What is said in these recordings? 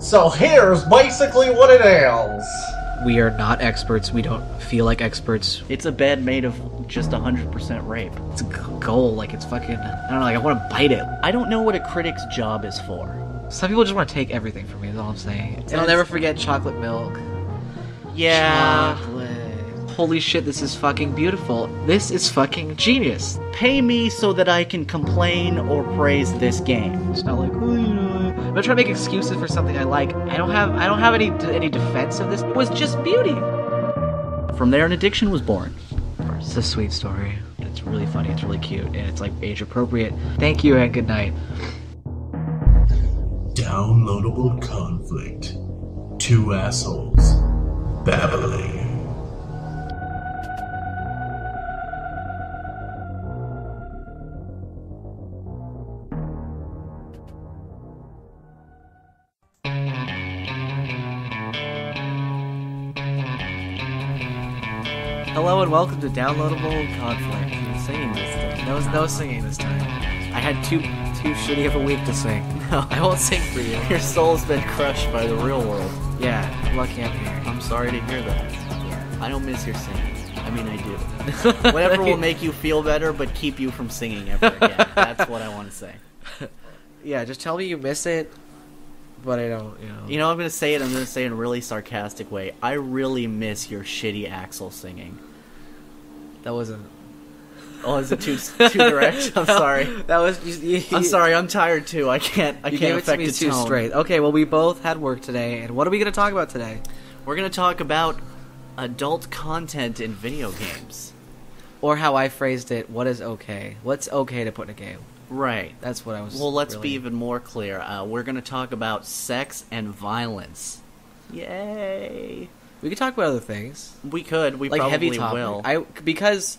So here's basically what it is. We are not experts. We don't feel like experts. It's a bed made of just 100% rape. It's a goal. Like, it's fucking... I don't know, like, I want to bite it. I don't know what a critic's job is for. Some people just want to take everything from me, is all I'm saying. And I'll never forget chocolate milk. Yeah. Chocolate. Holy shit, this is fucking beautiful. This is fucking genius. Pay me so that I can complain or praise this game. It's not like, oh, you know, I'm not trying to make excuses for something I like. I don't have any defense of this. It was just beauty. From there, an addiction was born. It's a sweet story. It's really funny, it's really cute, and it's like age appropriate. Thank you and good night. Downloadable Conflict. Two assholes babbling. Hello and welcome to Downloadable Conflict. I'm singing this time. There was no singing this time. I had too shitty of a week to sing. No, I won't sing for you. Your soul's been crushed by the real world. Yeah, lucky I'm here. I'm sorry to hear that. Yeah. I don't miss your singing. I mean, I do. Whatever will make you feel better, but keep you from singing ever again. That's what I want to say. Yeah, just tell me you miss it, but I don't, you know. You know, I'm going to say it in a really sarcastic way. I really miss your shitty Axl singing. That wasn't... Oh, is it too direct? I'm sorry. That was. I'm sorry. I'm tired too. I can't affect the tone. Straight. Okay. Well, we both had work today, and what are we going to talk about today? We're going to talk about adult content in video games, or how I phrased it: what is okay? What's okay to put in a game? Right. That's what I was. Well, let's be even more clear. We're going to talk about sex and violence. Yay! We could talk about other things. We could. We like probably heavy topic. Will. Because.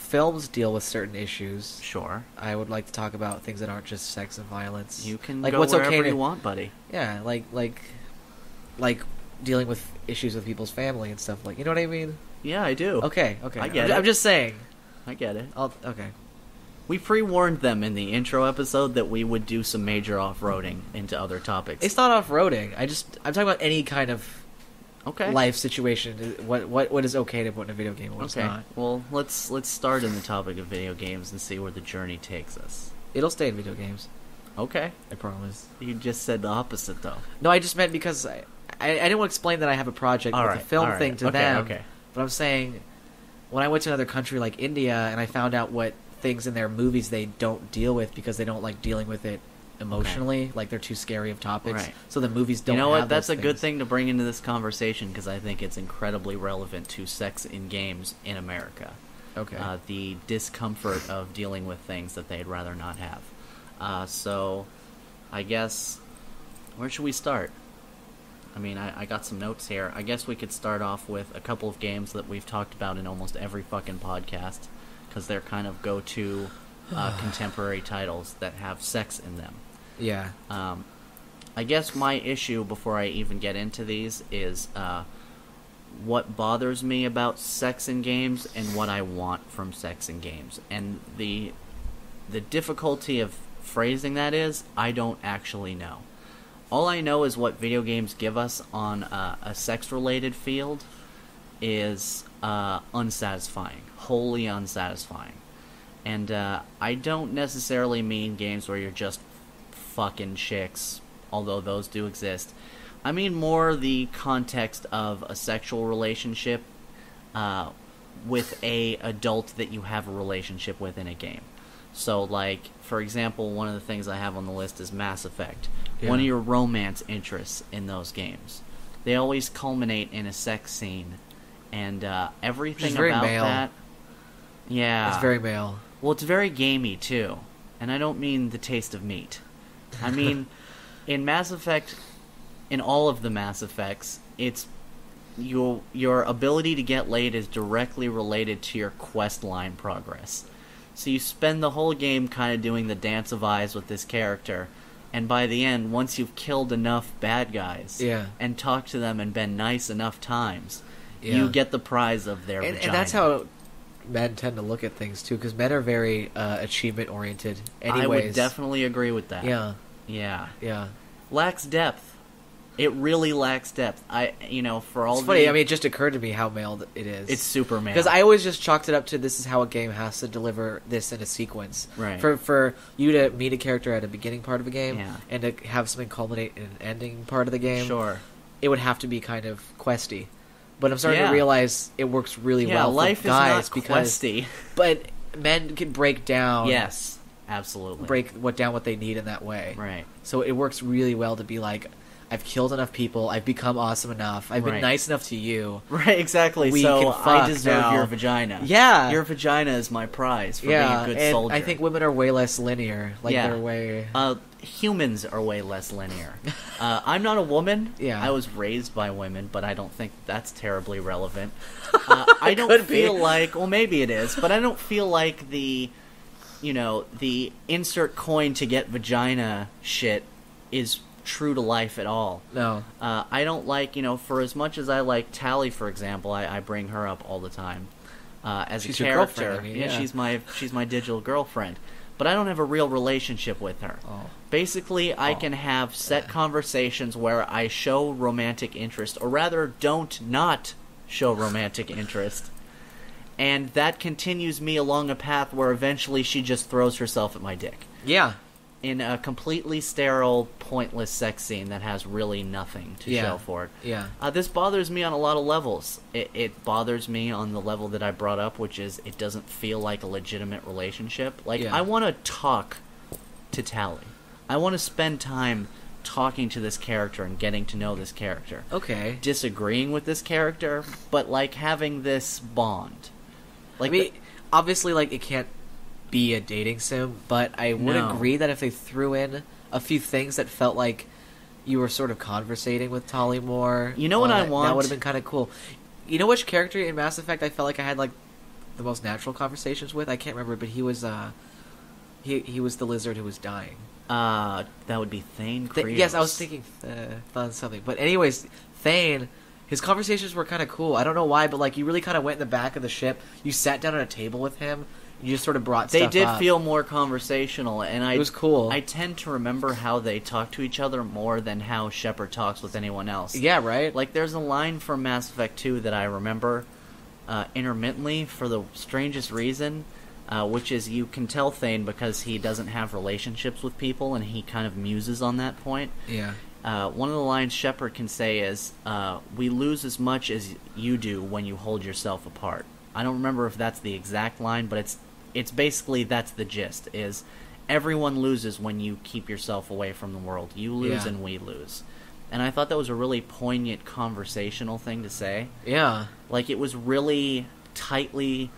Films deal with certain issues. Sure. I would like to talk about things that aren't just sex and violence. You can like, go what's wherever okay you want, buddy. Yeah, like dealing with issues with people's family and stuff. Like, you know what I mean? Yeah, I do. Okay. I get it. I'm just saying. I get it. Okay. We pre-warned them in the intro episode that we would do some major off-roading into other topics. It's not off-roading. I'm talking about any kind of... Okay. Life situation. What is okay to put in a video game? What's not? Well, let's start in the topic of video games and see where the journey takes us. It'll stay in video games. Okay, I promise. You just said the opposite, though. No, I just meant because I didn't want to explain that I have a project all with right, a film right. thing to okay, them. Okay. But I'm saying when I went to another country like India and I found out what things in their movies they don't deal with because they don't like dealing with it. Emotionally, okay. Like they're too scary of topics, right. So the movies don't. You know what? That's a good thing to bring into this conversation because I think it's incredibly relevant to sex in games in America. Okay, the discomfort of dealing with things that they'd rather not have. So, I guess where should we start? I mean, I got some notes here. I guess we could start off with a couple of games that we've talked about in almost every fucking podcast because they're kind of go-to contemporary titles that have sex in them. Yeah. I guess my issue before I even get into these is what bothers me about sex in games and what I want from sex in games. And the difficulty of phrasing that is I don't actually know. All I know is what video games give us on a sex-related field is unsatisfying, wholly unsatisfying. And I don't necessarily mean games where you're just fucking chicks, although those do exist. I mean more the context of a sexual relationship with a adult that you have a relationship with in a game. So, like, for example, one of the things I have on the list is Mass Effect. Yeah. One of your romance interests in those games. They always culminate in a sex scene, and everything about male. That... Yeah. It's very male. Well, it's very gamey, too. And I don't mean the taste of meat. I mean, in Mass Effect, in all of the Mass Effects, it's your ability to get laid is directly related to your quest line progress. So you spend the whole game kind of doing the dance of eyes with this character, and by the end, once you've killed enough bad guys and talked to them and been nice enough times, you get the prize of their vagina. And that's how... Men tend to look at things too, because men are very achievement oriented anyways. I would definitely agree with that. Yeah. lacks depth. It really lacks depth. It's funny. I mean, it just occurred to me how mailed it is. It's super mailed. Because I always just chalked it up to this is how a game has to deliver this in a sequence. Right. For you to meet a character at a beginning part of a game and to have something culminate in an ending part of the game. Sure. It would have to be kind of questy. But I'm starting to realize it works really well. Life guys is not questy. But men can break down. Yes, absolutely. Break down what they need in that way. Right. So it works really well to be like, I've killed enough people. I've become awesome enough. I've been nice enough to you. Right, exactly. So I deserve your vagina. Yeah. Your vagina is my prize for being a good soldier. I think women are way less linear. Like, they're way... humans are way less linear. I'm not a woman. Yeah. I was raised by women, but I don't think that's terribly relevant. I don't feel like... Well, maybe it is, but I don't feel like the, you know, the insert coin to get vagina shit is... true to life at all. No. I don't like, for as much as I like Tally, for example, I bring her up all the time as she's a character. Your girlfriend, I mean, she's my digital girlfriend. But I don't have a real relationship with her. Oh. Basically, I can have set conversations where I show romantic interest, or rather don't not show romantic interest. And that continues me along a path where eventually she just throws herself at my dick. Yeah. In a completely sterile, pointless sex scene that has really nothing to show for it. Yeah. This bothers me on a lot of levels. It bothers me on the level that I brought up, which is it doesn't feel like a legitimate relationship. Like, I want to talk to Tally. I want to spend time talking to this character and getting to know this character. Okay. Disagreeing with this character, but, like, having this bond. Like, I mean, obviously, like, it can't be a dating sim, but I would agree that if they threw in a few things that felt like you were sort of conversating with Tali more, what I want, that would have been kind of cool. You know which character in Mass Effect I felt like I had like the most natural conversations with? I can't remember, but he was he was the lizard who was dying. That would be Thane Krios. Yes, I was thinking something, but anyways, Thane. His conversations were kind of cool. I don't know why, but like you really kind of went in the back of the ship. You sat down at a table with him. You just sort of brought stuff up. They did feel more conversational, and it was cool. I tend to remember how they talk to each other more than how Shepard talks with anyone else. Yeah, right? Like, there's a line from Mass Effect 2 that I remember intermittently for the strangest reason, which is you can tell Thane because he doesn't have relationships with people, and he kind of muses on that point. Yeah. One of the lines Shepard can say is, we lose as much as you do when you hold yourself apart. I don't remember if that's the exact line, but it's basically that's the gist, is everyone loses when you keep yourself away from the world. You lose and we lose. And I thought that was a really poignant conversational thing to say. Yeah. Like, it was really tightly,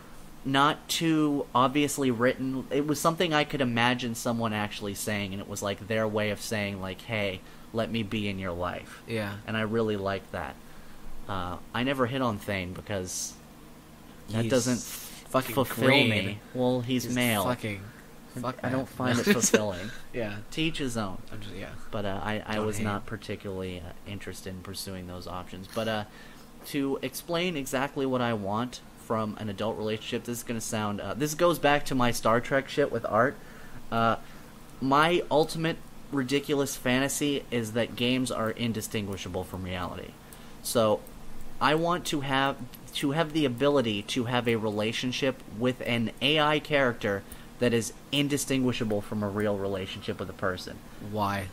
not too obviously written. It was something I could imagine someone actually saying, and it was like their way of saying, like, hey, let me be in your life. Yeah. And I really liked that. I never hit on Thane because that doesn't fucking fulfill me. Well, he's male. I don't find it fulfilling. Yeah, to each his own. But I was not particularly interested in pursuing those options. But to explain exactly what I want from an adult relationship, this is going to sound... this goes back to my Star Trek shit with art. My ultimate ridiculous fantasy is that games are indistinguishable from reality. So I want to have the ability to have a relationship with an AI character that is indistinguishable from a real relationship with a person. Why?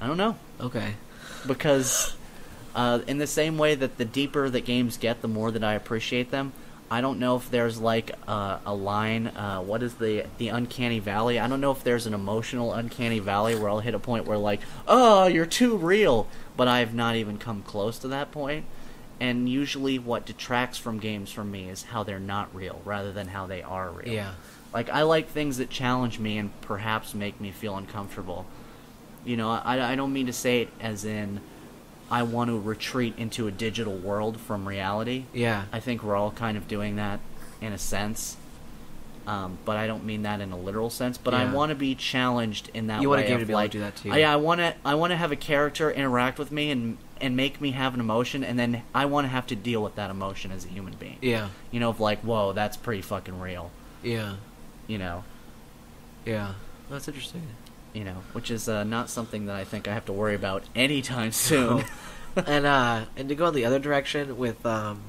I don't know. Okay. Because in the same way that the deeper that games get, the more that I appreciate them, I don't know if there's like a line, what is the uncanny valley? I don't know if there's an emotional uncanny valley where I'll hit a point where like, oh, you're too real, but I've not even come close to that point. And usually what detracts from games for me is how they're not real rather than how they are real. Yeah. Like, I like things that challenge me and perhaps make me feel uncomfortable. You know, I don't mean to say it as in I want to retreat into a digital world from reality. Yeah. I think we're all kind of doing that in a sense. But I don't mean that in a literal sense. But I want to be challenged in that way. You want a game to be able to do that too. Yeah, I want to have a character interact with me and make me have an emotion, and then I want to have to deal with that emotion as a human being. Yeah. You know, of like, whoa, that's pretty fucking real. Yeah. You know. Yeah. That's interesting. you know, which is not something that I think I have to worry about anytime soon. And to go in the other direction with, I'm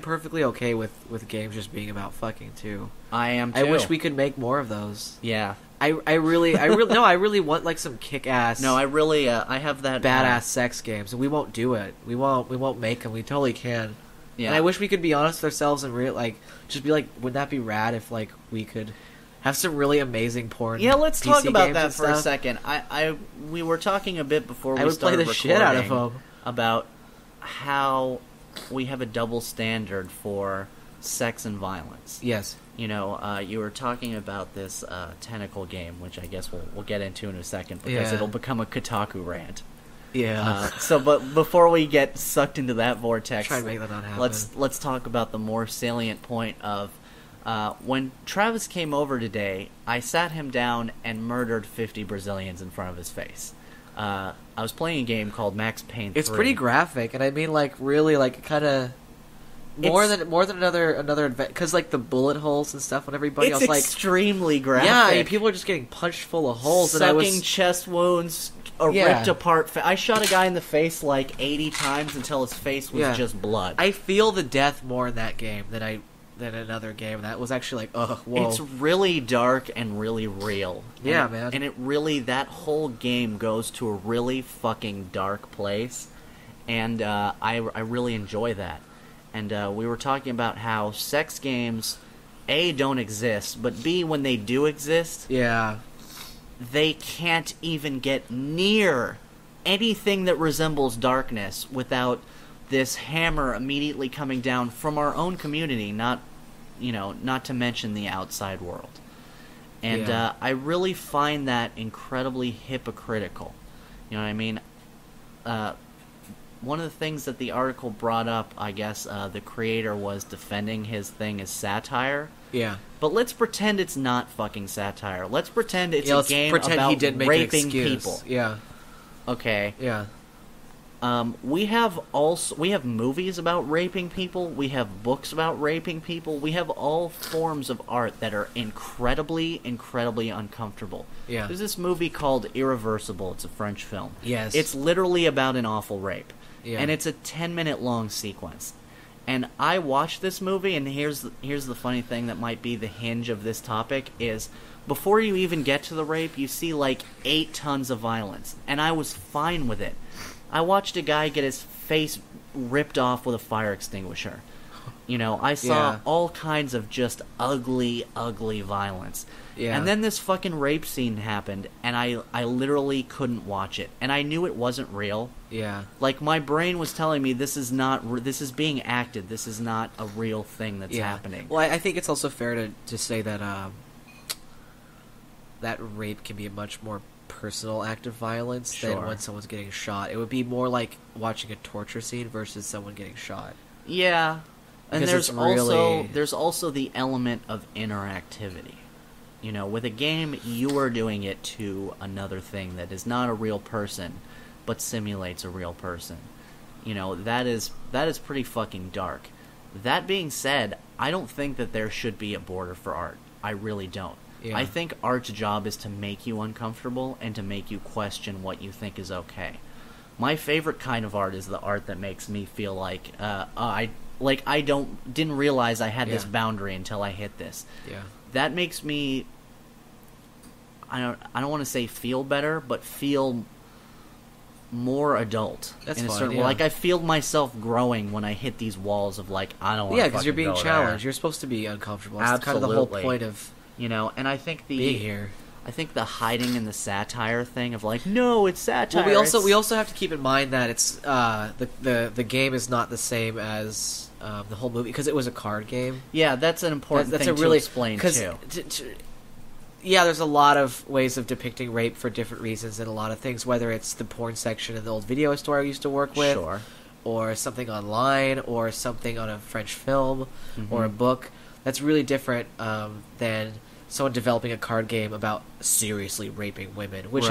perfectly okay with games just being about fucking too. I am too. I wish we could make more of those. Yeah. I really no, I really want like some kick-ass. No, I really I have that badass sex games, and we won't do it. We won't make them. We totally can. Yeah. And I wish we could be honest with ourselves and really like just be like, wouldn't that be rad if like we could have some really amazing porn? Yeah, let's PC talk about that for a second. We were talking a bit before we started recording. I would play the shit out of them about how we have a double standard for sex and violence. Yes. You know, you were talking about this tentacle game, which I guess we'll get into in a second, because it'll become a Kotaku rant. Yeah. But before we get sucked into that vortex, try to make that not happen. Let's talk about the more salient point of when Travis came over today, I sat him down and murdered 50 Brazilians in front of his face. I was playing a game called Max Payne 3. It's pretty graphic, and I mean, like, really, like, kind of... More than another because like the bullet holes and stuff on everybody else, like extremely graphic. Yeah, I mean, people are just getting punched full of holes, sucking chest wounds, ripped apart. I shot a guy in the face like 80 times until his face was just blood. I feel the death more in that game than another game. That was actually like, oh, whoa. It's really dark and really real. Yeah, and, man. And it really, that whole game goes to a really fucking dark place, and I really enjoy that. And we were talking about how sex games, A, don't exist, but B, when they do exist, they can't even get near anything that resembles darkness without this hammer immediately coming down from our own community, not to mention the outside world. And I really find that incredibly hypocritical. You know what I mean? One of the things that the article brought up, I guess, the creator was defending his thing as satire. Yeah. But let's pretend it's not fucking satire. Let's pretend it's a game about raping people. Yeah. Okay. Yeah. We have movies about raping people. We have books about raping people. We have all forms of art that are incredibly, incredibly uncomfortable. Yeah. There's this movie called Irreversible. It's a French film. Yes. It's literally about an awful rape. Yeah. And it's a 10-minute long sequence. And I watched this movie, and here's the funny thing that might be the hinge of this topic is before you even get to the rape, you see like 8 tons of violence. And I was fine with it. I watched a guy get his face ripped off with a fire extinguisher. You know, I saw all kinds of just ugly, ugly violence. Yeah. And then this fucking rape scene happened, and I literally couldn't watch it. And I knew it wasn't real. Yeah. Like, my brain was telling me this is being acted. This is not a real thing that's happening. Well, I think it's also fair to say that that rape can be a much more personal act of violence than when someone's getting shot. It would be more like watching a torture scene versus someone getting shot. Yeah. And there's also the element of interactivity. You know, with a game, you are doing it to another thing that is not a real person, but simulates a real person. You know, that is pretty fucking dark. That being said, I don't think that there should be a border for art. I really don't. Yeah. I think art's job is to make you uncomfortable and to make you question what you think is okay. My favorite kind of art is the art that makes me feel like I didn't realize I had this boundary until I hit this. Yeah. That makes me I don't want to say feel better, but feel more adult. That's in a certain way. Like I feel myself growing when I hit these walls of like I don't want to fucking go there. Yeah, because you're being challenged. You're supposed to be uncomfortable. That's kind of the whole point of and I think the hiding in the satire thing of like, no, it's satire. Well, we also have to keep in mind that it's the game is not the same as the whole movie because it was a card game. Yeah, that's an important thing to really explain too. Yeah, there's a lot of ways of depicting rape for different reasons and a lot of things. Whether it's the porn section in the old video store I used to work with, or something online, or something on a French film, or a book. That's really different than someone developing a card game about seriously raping women, which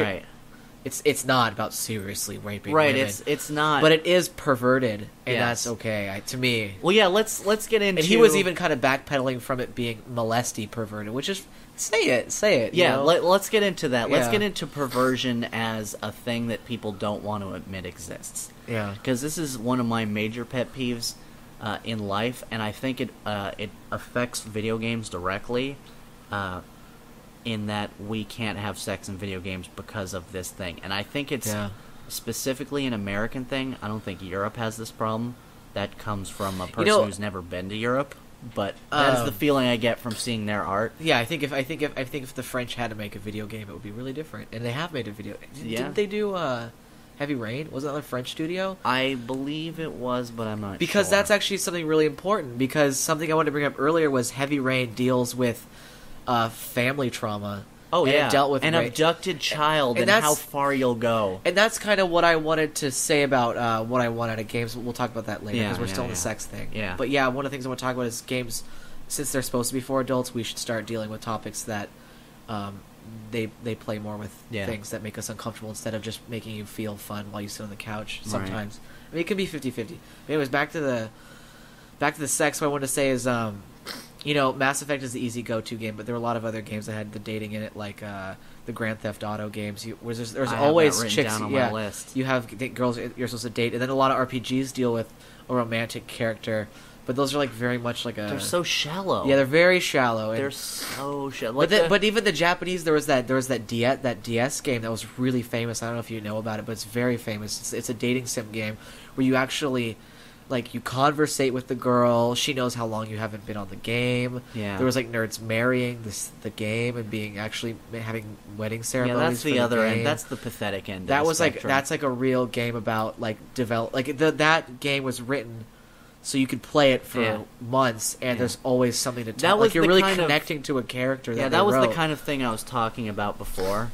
It's not about seriously raping women. It's not. But it is perverted, and that's okay to me. Well, yeah, let's get into... And he was even kind of backpedaling from it being molesty perverted, which is... Say it. Yeah, you know? let's get into that. Yeah. Let's get into perversion as a thing that people don't want to admit exists. Yeah. Because this is one of my major pet peeves in life, and I think it affects video games directly. In that we can't have sex in video games because of this thing. And I think it's specifically an American thing. I don't think Europe has this problem. That comes from a person who's never been to Europe. But that is the feeling I get from seeing their art. Yeah, I think if the French had to make a video game, it would be really different. And they have made a video. Didn't they do Heavy Rain? Wasn't that a French studio? I believe it was, but I'm not sure. Because that's actually something really important. Because something I wanted to bring up earlier was Heavy Rain deals with family trauma. Oh, and it dealt with an abducted child and how far you'll go. And that's kind of what I wanted to say about what I want out of games. We'll talk about that later because we're still in the sex thing. Yeah. But yeah, one of the things I want to talk about is games, since they're supposed to be for adults, we should start dealing with topics that they play more with things that make us uncomfortable instead of just making you feel fun while you sit on the couch sometimes. Right. I mean, it can be 50-50. Anyways, back to the sex, what I want to say is... you know, Mass Effect is the easy go-to game, but there were a lot of other games that had the dating in it, like the Grand Theft Auto games. There's always chicks. Down on my list. You have girls you're supposed to date, and then a lot of RPGs deal with a romantic character. But those are like very much like a... They're so shallow. Yeah, they're very shallow. They're so shallow. Like but even the Japanese, there was that DS game that was really famous. I don't know if you know about it, but it's very famous. It's a dating sim game where you actually... Like, you conversate with the girl. She knows how long you haven't been on the game. Yeah. There was, like, nerds marrying the game and being actually having wedding ceremonies. Yeah, that's the other game. End. That's the pathetic end. That was, like, that's, like, a real game about, like, develop... Like, that game was written so you could play it for months, and there's always something to talk. Like, you're really connecting to a character that they wrote. Yeah, that was the kind of thing I was talking about before.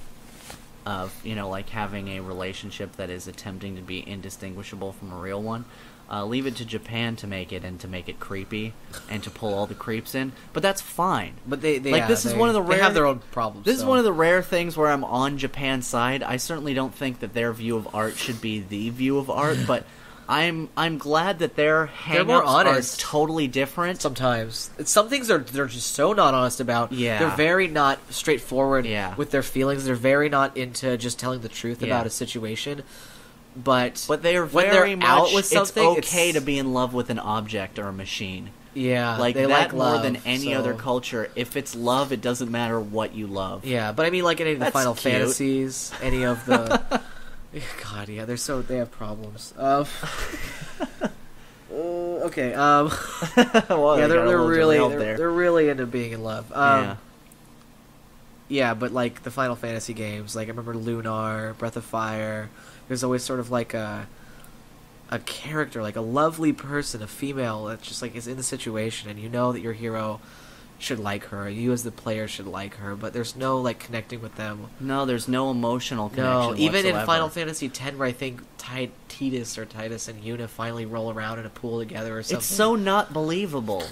Of, you know, like, having a relationship that is attempting to be indistinguishable from a real one. Leave it to Japan to make it and to make it creepy and to pull all the creeps in, but that's fine. But this is one of the rare... They have their own problems. This is one of the rare things where I'm on Japan's side. I certainly don't think that their view of art should be the view of art, but I'm glad that their hang-ups are totally different. Sometimes some things they're just so not honest about. Yeah, they're very not straightforward with their feelings. They're very not into just telling the truth about a situation. But they are very much out with something, it's okay to be in love with an object or a machine. Yeah, like they like love more than any other culture. If it's love, it doesn't matter what you love. Yeah, but I mean, like in any of the Final Fantasies, any of the God, yeah, they have problems. Okay, well, yeah, they're really into being in love. Yeah, but like the Final Fantasy games, like I remember Lunar, Breath of Fire. There's always sort of like a character, like a lovely person, a female that's just like is in the situation, and you know that your hero should like her, you as the player should like her, but there's no like connecting with them. No, there's no emotional connection. No, even whatsoever. In Final Fantasy X, where I think Tidus and Yuna finally roll around in a pool together or something. It's so not believable.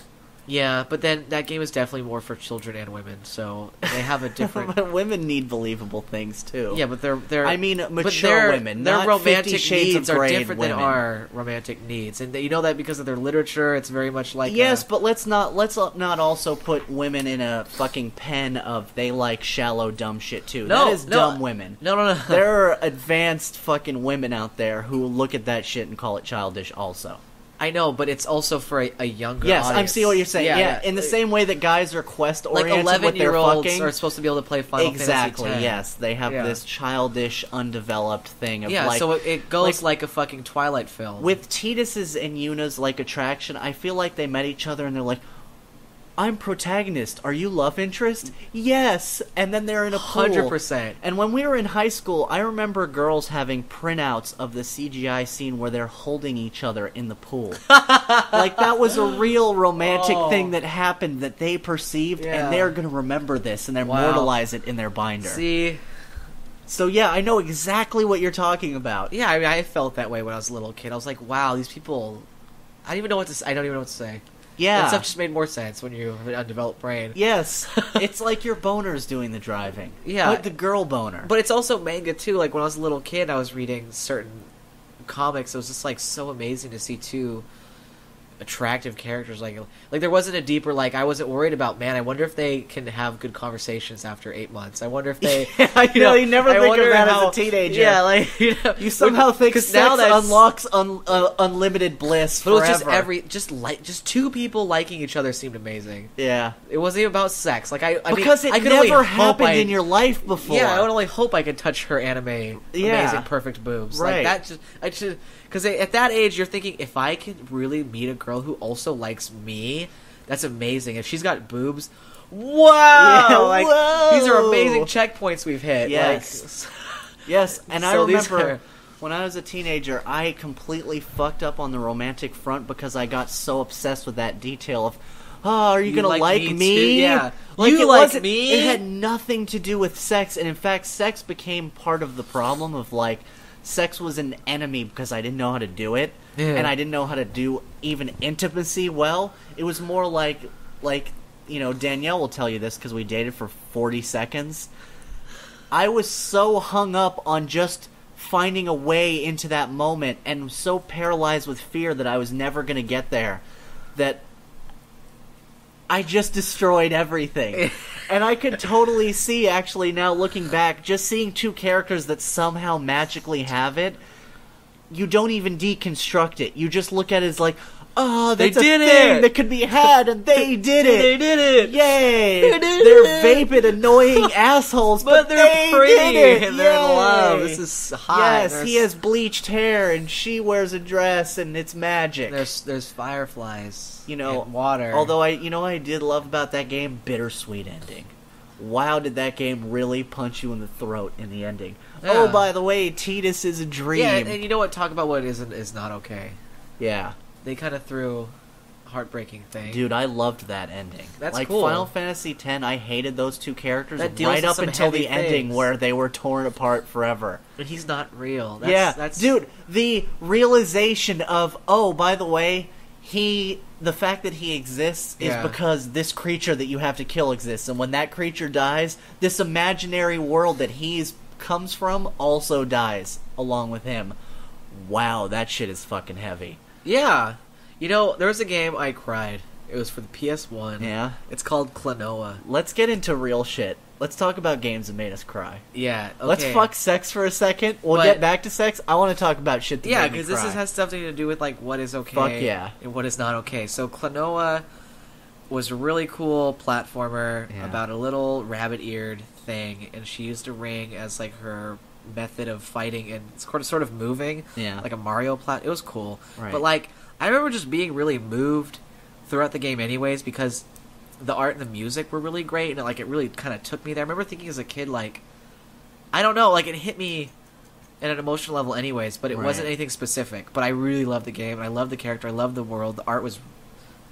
Yeah, but then that game is definitely more for children and women, so they have a different... But women need believable things, too. Yeah, but they're I mean, mature women, their romantic needs are different than our romantic needs, and you know that because of their literature, it's very much like... Yes, but let's not also put women in a fucking pen of they like shallow, dumb shit, too. No, that is dumb women. No. There are advanced fucking women out there who look at that shit and call it childish also. I know, but it's also for a younger audience. Yes, I see what you're saying. Yeah. In the same way that guys are quest-oriented like with their fucking... Like 11-year-olds are supposed to be able to play Final Fantasy X. Yes. They have this childish, undeveloped thing of like... Yeah, so it goes like a fucking Twilight film. With Tidus's and Yuna's like attraction, I feel like they met each other and they're like, I'm protagonist. Are you love interest? Yes. And then they're in a pool. 100%. And when we were in high school, I remember girls having printouts of the CGI scene where they're holding each other in the pool. Like, that was a real romantic thing that happened that they perceived, and they're going to remember this, and they immortalize it in their binder. See? So, yeah, I know exactly what you're talking about. Yeah, I mean, I felt that way when I was a little kid. I was like, wow, these people... I don't even know what to say. Yeah. That stuff just made more sense when you have an undeveloped brain. Yes. It's like your boner's doing the driving. Yeah. Like the girl boner. But it's also manga, too. Like, when I was a little kid, I was reading certain comics. It was just, like, so amazing to see two attractive characters. Like there wasn't a deeper, like, I wasn't worried about, man, I wonder if they can have good conversations after 8 months. I wonder if they... you know, you never think of that as a teenager. Yeah, like, you know... You somehow think sex now unlocks unlimited bliss forever. But it was just two people liking each other seemed amazing. Yeah. It wasn't even about sex. Like, I mean, it never happened in your life before. Yeah, I would only hope I could touch her amazing, perfect boobs. Right. Like, that just... Because at that age, you're thinking, if I can really meet a girl who also likes me, that's amazing. If she's got boobs, wow! Yeah, like, whoa! These are amazing checkpoints we've hit. Yes. Like, yes, and so I remember when I was a teenager, I completely fucked up on the romantic front because I got so obsessed with that detail of, oh, are you going to like me? Yeah. Like, you like me? It had nothing to do with sex, and in fact, sex became part of the problem of, like, sex was an enemy because I didn't know how to do it, and I didn't know how to do even intimacy well. It was more like, you know, Danielle will tell you this because we dated for 40 seconds. I was so hung up on just finding a way into that moment and so paralyzed with fear that I was never going to get there that I just destroyed everything. And I could totally see, actually, now looking back, just seeing two characters that somehow magically have it, you don't even deconstruct it. You just look at it as like, oh, that's they did a thing it. That could be had, and they did it. They did it. Yay. They're vapid, annoying assholes, but they're pretty, and they're in love. This is hot. Yes, he has bleached hair, and she wears a dress, and it's magic. There's fireflies, you know, and water. Although, I did love about that game, bittersweet ending. Wow, did that game really punch you in the throat in the ending. Yeah. Oh, by the way, Tidus is a dream. Yeah, and you know what? Talk about what is not okay. Yeah. They kind of threw a heartbreaking thing. Dude, I loved that ending. That's like, cool. Like, Final Fantasy X, I hated those two characters right up until the ending where they were torn apart forever. But he's not real. That's... Dude, the realization of, oh, by the way, the fact that he exists is because this creature that you have to kill exists. And when that creature dies, this imaginary world that he comes from also dies along with him. Wow, that shit is fucking heavy. Yeah. You know, there was a game I cried. It was for the PS1. Yeah. It's called Klonoa. Let's get into real shit. Let's talk about games that made us cry. Yeah, okay. Let's fuck sex for a second. We'll get back to sex. I want to talk about shit that made me cry. Yeah, because this has something to do with, like, what is okay and what is not okay. So Klonoa was a really cool platformer about a little rabbit-eared thing, and she used a ring as, like, her method of fighting and sort of moving like a Mario plot. It was cool, but like I remember just being really moved throughout the game anyways because the art and the music were really great, and it really kind of took me there. I remember thinking as a kid, like, I don't know, like, it hit me at an emotional level anyways, but it wasn't anything specific. But I really loved the game, and I loved the character, I loved the world, the art was,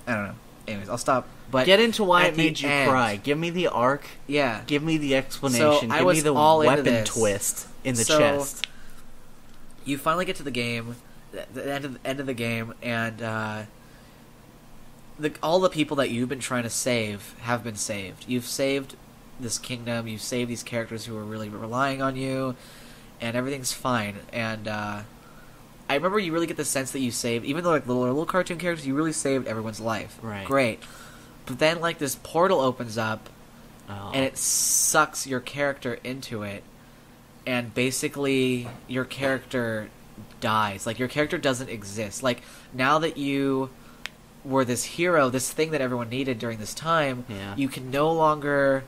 I don't know. Anyways, I'll stop. But get into why it made you cry. Give me the arc. Yeah. Give me the explanation. Give me the weapon twist in the chest. You finally get to the game, the end of the game, and all the people that you've been trying to save have been saved. You've saved this kingdom. You've saved these characters who are really relying on you, and everything's fine. And I remember you really get the sense that you saved, even though like little cartoon characters, you really saved everyone's life. Right. Great. But then like this portal opens up and it sucks your character into it, and basically your character dies. Like your character doesn't exist. Like now that you were this hero, this thing that everyone needed during this time, you can no longer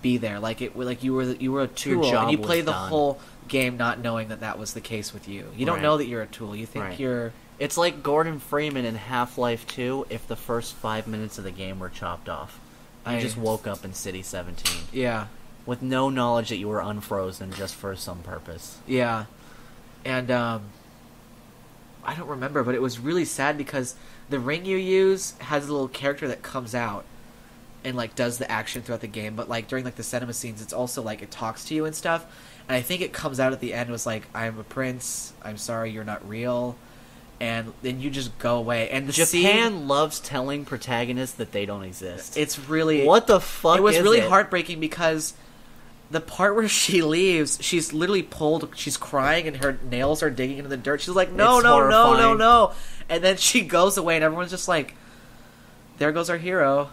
be there. Like you were a tool, and you play the whole game not knowing that was the case with you. You don't know that you're a tool. You think you're... It's like Gordon Freeman in Half-Life 2 if the first 5 minutes of the game were chopped off. You just woke up in City 17. Yeah. With no knowledge that you were unfrozen just for some purpose. Yeah. And, I don't remember, but it was really sad because the ring you use has a little character that comes out and, like, does the action throughout the game. But, like, during, like, the cinema scenes, it's also, like, it talks to you and stuff. And I think it comes out at the end was like, I'm a prince, I'm sorry, you're not real. and then you just go away. And the Japan loves telling protagonists that they don't exist. It's really... What the fuck is it? It was really heartbreaking because the part where she leaves, she's literally pulled... She's crying and her nails are digging into the dirt. She's like, no, no, no, no, no. And then she goes away and everyone's just like, there goes our hero.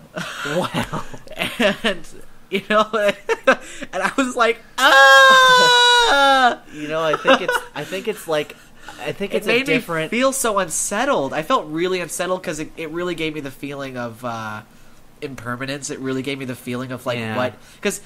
Wow. And... You know, and I was like, ah! You know, I think it's a different... It made me feel so unsettled. I felt really unsettled because it really gave me the feeling of impermanence. It really gave me the feeling of, like, what... Because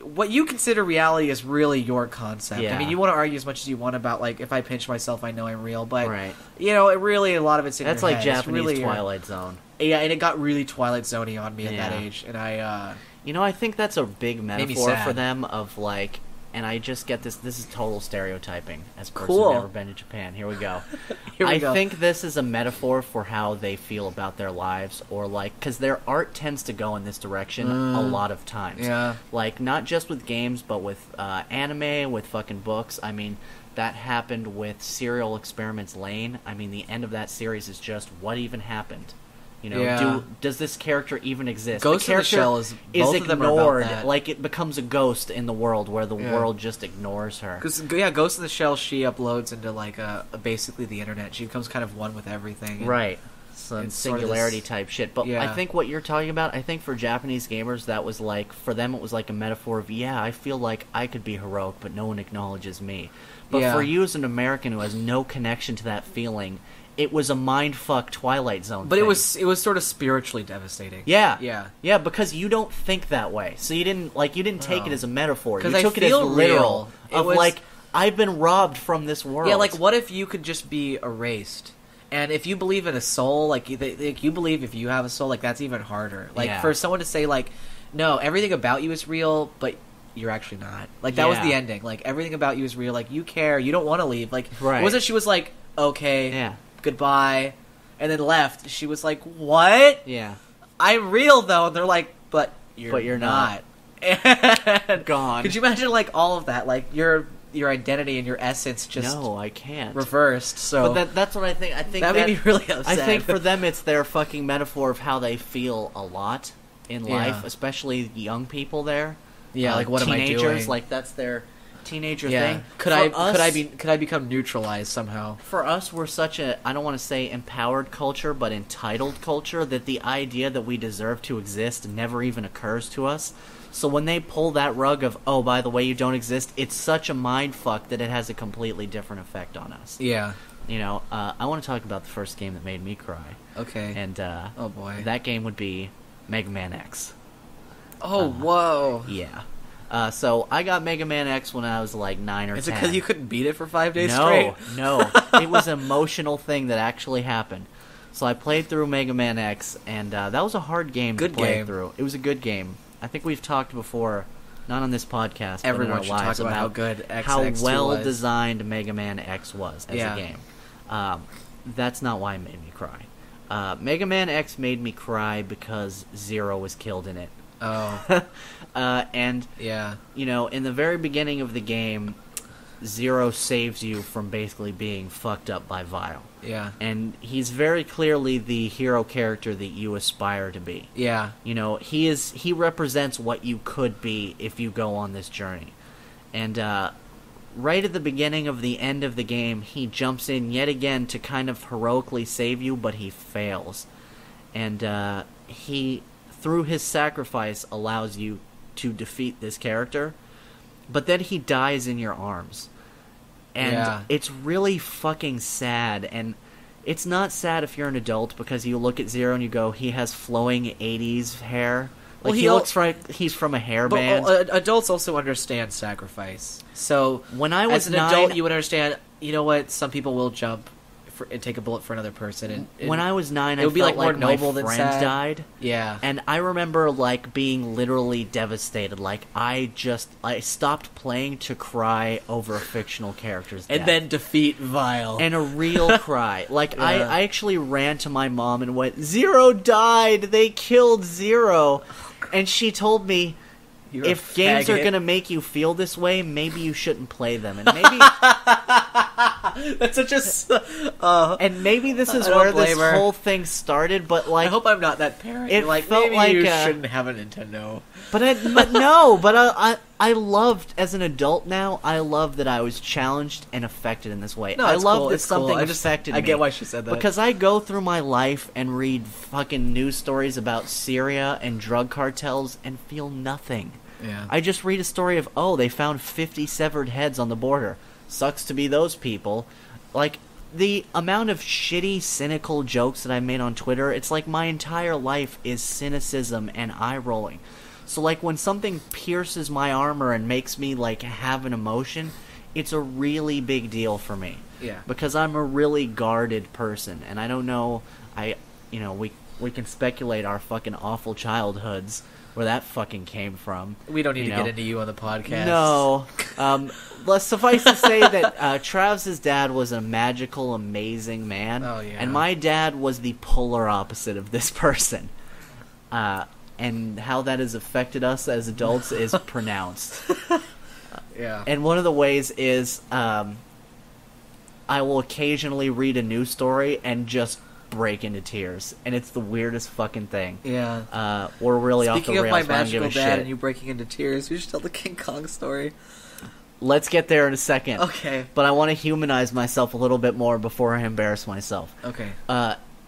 what you consider reality is really your concept. Yeah. I mean, you want to argue as much as you want about, like, if I pinch myself, I know I'm real. But, you know, it really, a lot of it's in your head. That's like Japanese really Twilight Zone. Yeah, and it got really Twilight Zone-y on me at that age. And I... You know, I think that's a big metaphor for them of, like, and I just get this. This is total stereotyping as a person who's never been to Japan. Here we go. Here we go. I think this is a metaphor for how they feel about their lives, or, like, because their art tends to go in this direction a lot of times. Yeah. Like, not just with games, but with anime, with fucking books. I mean, that happened with Serial Experiments Lane. I mean, the end of that series is just what even happened. You know, does this character even exist? Ghost in the Shell is ignored. Like, it becomes a ghost in the world where the world just ignores her. Because, Ghost in the Shell, she uploads into, like, basically the internet. She becomes kind of one with everything. Right. Some singularity type shit. But I think what you're talking about, I think for Japanese gamers, that was like, for them it was like a metaphor of, I feel like I could be heroic, but no one acknowledges me. But for you as an American who has no connection to that feeling... It was a mindfuck Twilight Zone thing. It was sort of spiritually devastating. Yeah. Yeah. Yeah, because you don't think that way. So you didn't take it as a metaphor. You took it as literal. Like, I've been robbed from this world. Yeah, like, what if you could just be erased? And if you believe in a soul, like you believe if you have a soul, like, that's even harder. Like, for someone to say, like, no, everything about you is real, but... You're actually not. Like, that was the ending. Like, everything about you is real. Like, you care. You don't want to leave. Like, wasn't she was like, okay, goodbye, and then left. She was like, what? Yeah. I'm real, though. And they're like, but you're not. And gone. Could you imagine, like, all of that? Like, your identity and your essence just... No, I can't. Reversed, so... But that's what I think. I think that made me really upset. I think for them, it's their fucking metaphor of how they feel a lot in life, espally young people there. Yeah, like, what am I doing? Teenagers, like, that's their teenager thing. Could I become neutralized somehow? For us, we're such a, I don't want to say empowered culture, but entitled culture, that the idea that we deserve to exist never even occurs to us. So when they pull that rug of, oh, by the way, you don't exist, it's such a mindfuck that it has a completely different effect on us. Yeah. You know, I want to talk about the first game that made me cry. Okay. And, oh boy. That game would be Mega Man X. Oh, whoa. Yeah. So I got Mega Man X when I was like 9 or 10. Is it because you couldn't beat it for 5 days straight? No, no. It was an emotional thing that actually happened. So I played through Mega Man X, and that was a hard game to play through. It was a good game. I think we've talked before, not on this podcast, but in our lives, about how good X well-designed Mega Man X was as a game. That's not why it made me cry. Mega Man X made me cry because Zero was killed in it. Oh. And, you know, in the very beginning of the game, Zero saves you from basically being fucked up by Vile. Yeah. And he's very clearly the hero character that you aspire to be. Yeah. You know, he represents what you could be if you go on this journey. And right at the beginning of the end of the game, he jumps in yet again to kind of heroically save you, but he fails. And he... through his sacrifice, allows you to defeat this character, but then he dies in your arms. And it's really fucking sad, and it's not sad if you're an adult, because you look at Zero and you go, he has flowing 80s hair. Like, well, he looks like he's from a hairband. But adults also understand sacrifice. So when I was as an adult, you would understand, you know what, some people will jump and take a bullet for another person. And when I was 9, I would felt like my friend died. Yeah. And I remember, like, being literally devastated. Like, I stopped playing to cry over a fictional character's death. And then defeat Vile. And a real cry. Like, I actually ran to my mom and went, Zero died! They killed Zero! And she told me, if games are going to make you feel this way, maybe you shouldn't play them. And maybe... That's such a... and maybe this is where this whole thing started, but like... I hope I'm not that parent. It like, felt maybe like you shouldn't have a Nintendo. But no, but I loved, as an adult now, I love that I was challenged and affected in this way. No, I love that something affected me. I get why she said that. Because I go through my life and read fucking news stories about Syria and drug cartels and feel nothing. Yeah. I just read a story of, oh, they found 50 severed heads on the border. Sucks to be those people. Like, the amount of shitty, cynical jokes that I made on Twitter, it's like my entire life is cynicism and eye-rolling. So, like, when something pierces my armor and makes me, like, have an emotion, it's a really big deal for me. Yeah. Because I'm a really guarded person, and I don't know, you know, we can speculate our fucking awful childhoods, where that fucking came from. We don't need to get into you on the podcast. No. Let's suffice to say that Travis's dad was a magical, amazing man. Oh, yeah. And my dad was the polar opposite of this person. And how that has affected us as adults is pronounced. Yeah. And one of the ways is I will occasionally read a news story and just break into tears, and it's the weirdest fucking thing. Yeah. We're really speaking off the rails. Speaking of my magical dad shit. And you breaking into tears, we should tell the King Kong story. Let's get there in a second. Okay. But I want to humanize myself a little bit more before I embarrass myself. Okay.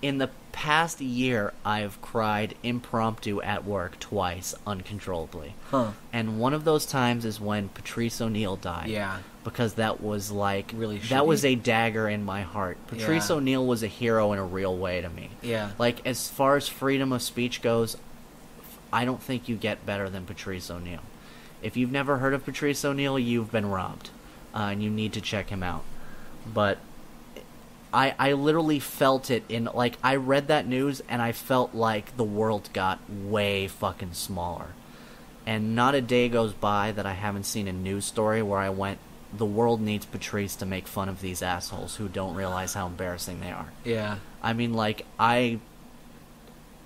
In the past year, I have cried impromptu at work twice uncontrollably. Huh. And one of those times is when Patrice O'Neill died. Yeah. Because that was like, really shitty. That was a dagger in my heart. Patrice O'Neill was a hero in a real way to me. Yeah. Like, as far as freedom of speech goes, I don't think you get better than Patrice O'Neill. If you've never heard of Patrice O'Neill, you've been robbed. And you need to check him out. But I literally felt it in, like, I read that news and I felt like the world got way fucking smaller. And not a day goes by that I haven't seen a news story where I went, the world needs Patrice to make fun of these assholes who don't realize how embarrassing they are. Yeah. I mean, like, I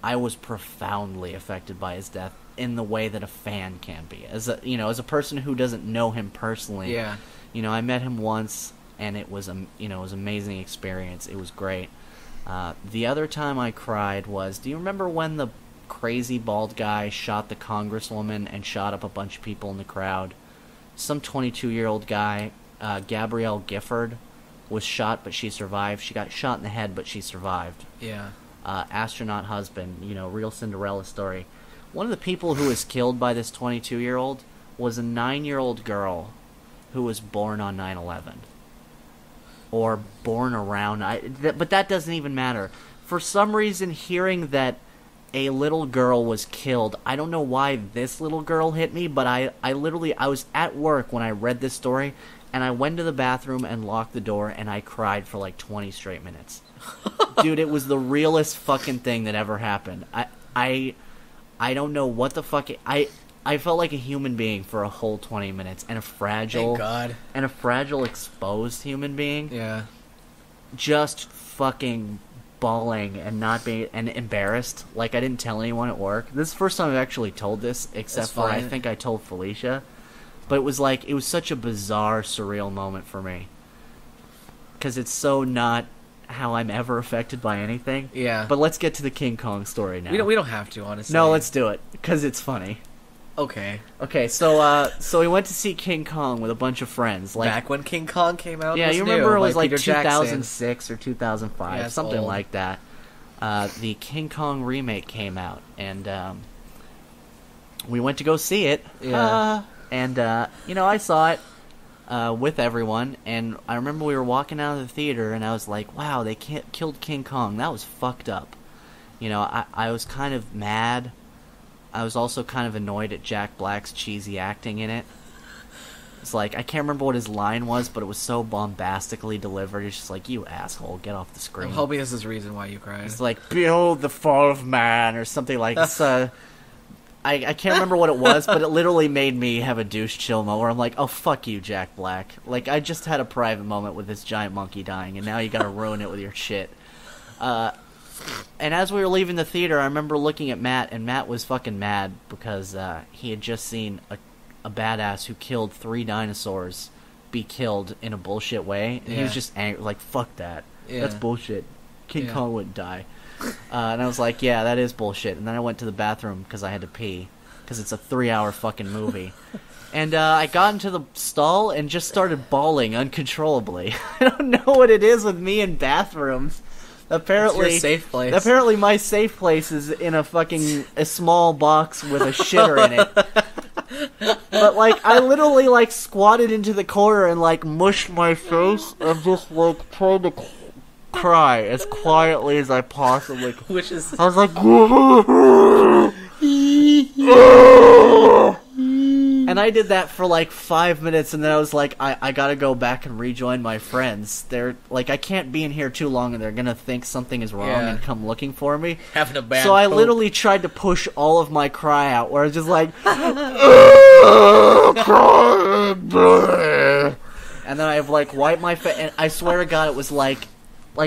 was profoundly affected by his death in the way that a fan can be. As a, you know, as a person who doesn't know him personally. Yeah. You know, I met him once, and it was a, you know, it was an amazing experience. It was great. The other time I cried was, do you remember when the crazy bald guy shot the congresswoman and shot up a bunch of people in the crowd? Some 22-year-old guy, Gabrielle Gifford, was shot, but she survived. She got shot in the head, but she survived. Yeah. Astronaut husband, you know, real Cinderella story. One of the people who was killed by this 22-year-old was a 9-year-old girl who was born on 9/11. Or born around. But that doesn't even matter. For some reason, hearing that a little girl was killed. I don't know why this little girl hit me, but I literally, I was at work when I read this story, and I went to the bathroom and locked the door, and I cried for like 20 straight minutes. Dude, it was the realest fucking thing that ever happened. I don't know what the fuck, I felt like a human being for a whole 20 minutes, and a fragile, exposed human being. Yeah. Just fucking bawling and not being and embarrassed. Like, I didn't tell anyone at work. This is the first time I've actually told this, except for I think I told Felicia. But it was like, it was such a bizarre, surreal moment for me. Because it's so not how I'm ever affected by anything. Yeah. But let's get to the King Kong story now. We don't have to, honestly. No, let's do it. Because it's funny. Okay. Okay, so we went to see King Kong with a bunch of friends. Like, back when King Kong came out. Yeah, you remember it was like 2006 or 2005, something like that. The King Kong remake came out, and we went to go see it. Yeah. And, you know, I saw it with everyone, and I remember we were walking out of the theater, and I was like, wow, they killed King Kong. That was fucked up. You know, I was kind of mad. I was also kind of annoyed at Jack Black's cheesy acting in it. It's like, I can't remember what his line was, but it was so bombastically delivered. It's just like, you asshole, get off the screen. I'm hoping this is the reason why you cried. It's like, behold the fall of man, or something like this. I can't remember what it was, but it literally made me have a douche chill moment where I'm like, oh, fuck you, Jack Black. Like, I just had a private moment with this giant monkey dying, and now you gotta ruin it with your shit. And as we were leaving the theater, I remember looking at Matt, and Matt was fucking mad because he had just seen a badass who killed 3 dinosaurs be killed in a bullshit way. And he was just angry, like, fuck that. Yeah. That's bullshit. King Kong wouldn't die. And I was like, yeah, that is bullshit. And then I went to the bathroom because I had to pee. Because it's a 3-hour fucking movie. And I got into the stall and just started bawling uncontrollably. I don't know what it is with me in bathrooms. Apparently, it's your safe place. Apparently my safe place is in a fucking a small box with a shitter in it. But, like, I literally, like, squatted into the corner and, like, mushed my face and just, like, tried to cry as quietly as I possibly could. Which is... I was like... And I did that for, like, 5 minutes, and then I was like, I gotta go back and rejoin my friends. They're, like, I can't be in here too long, and they're gonna think something is wrong and come looking for me. Having a bad I literally tried to push all of my cry out, where I was just like, and then I have, like, wiped my face, and I swear to God it was like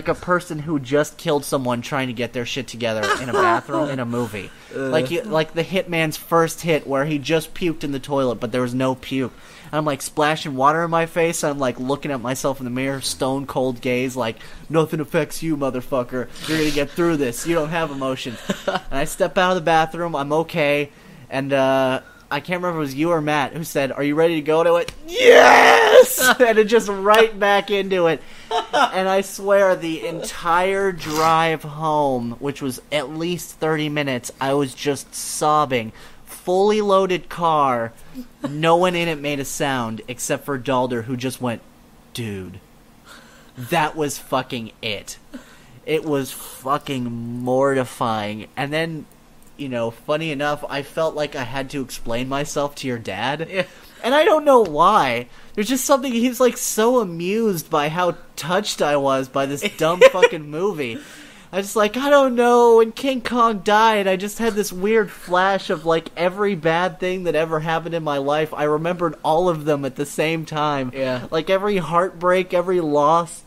a person who just killed someone trying to get their shit together in a bathroom in a movie. Like the hitman's first hit where he just puked in the toilet, but there was no puke. And I'm, like, splashing water in my face, and I'm, like, looking at myself in the mirror, stone-cold gaze, like, nothing affects you, motherfucker. You're gonna get through this. You don't have emotions. And I step out of the bathroom. I'm okay. And, I can't remember if it was you or Matt who said, "Are you ready to go?" And I went, "Yes!" And it just right back into it. And I swear the entire drive home, which was at least 30 minutes, I was just sobbing. Fully loaded car. No one in it made a sound except for Dalder, who just went, "Dude, that was fucking it." It was fucking mortifying. And then... you know, funny enough, I felt like I had to explain myself to your dad. Yeah. And I don't know why. There's just something, he was, like, so amused by how touched I was by this dumb fucking movie. I was just like, I don't know, when King Kong died, I just had this weird flash of, like, every bad thing that ever happened in my life. I remembered all of them at the same time. Yeah. Like, every heartbreak, every loss.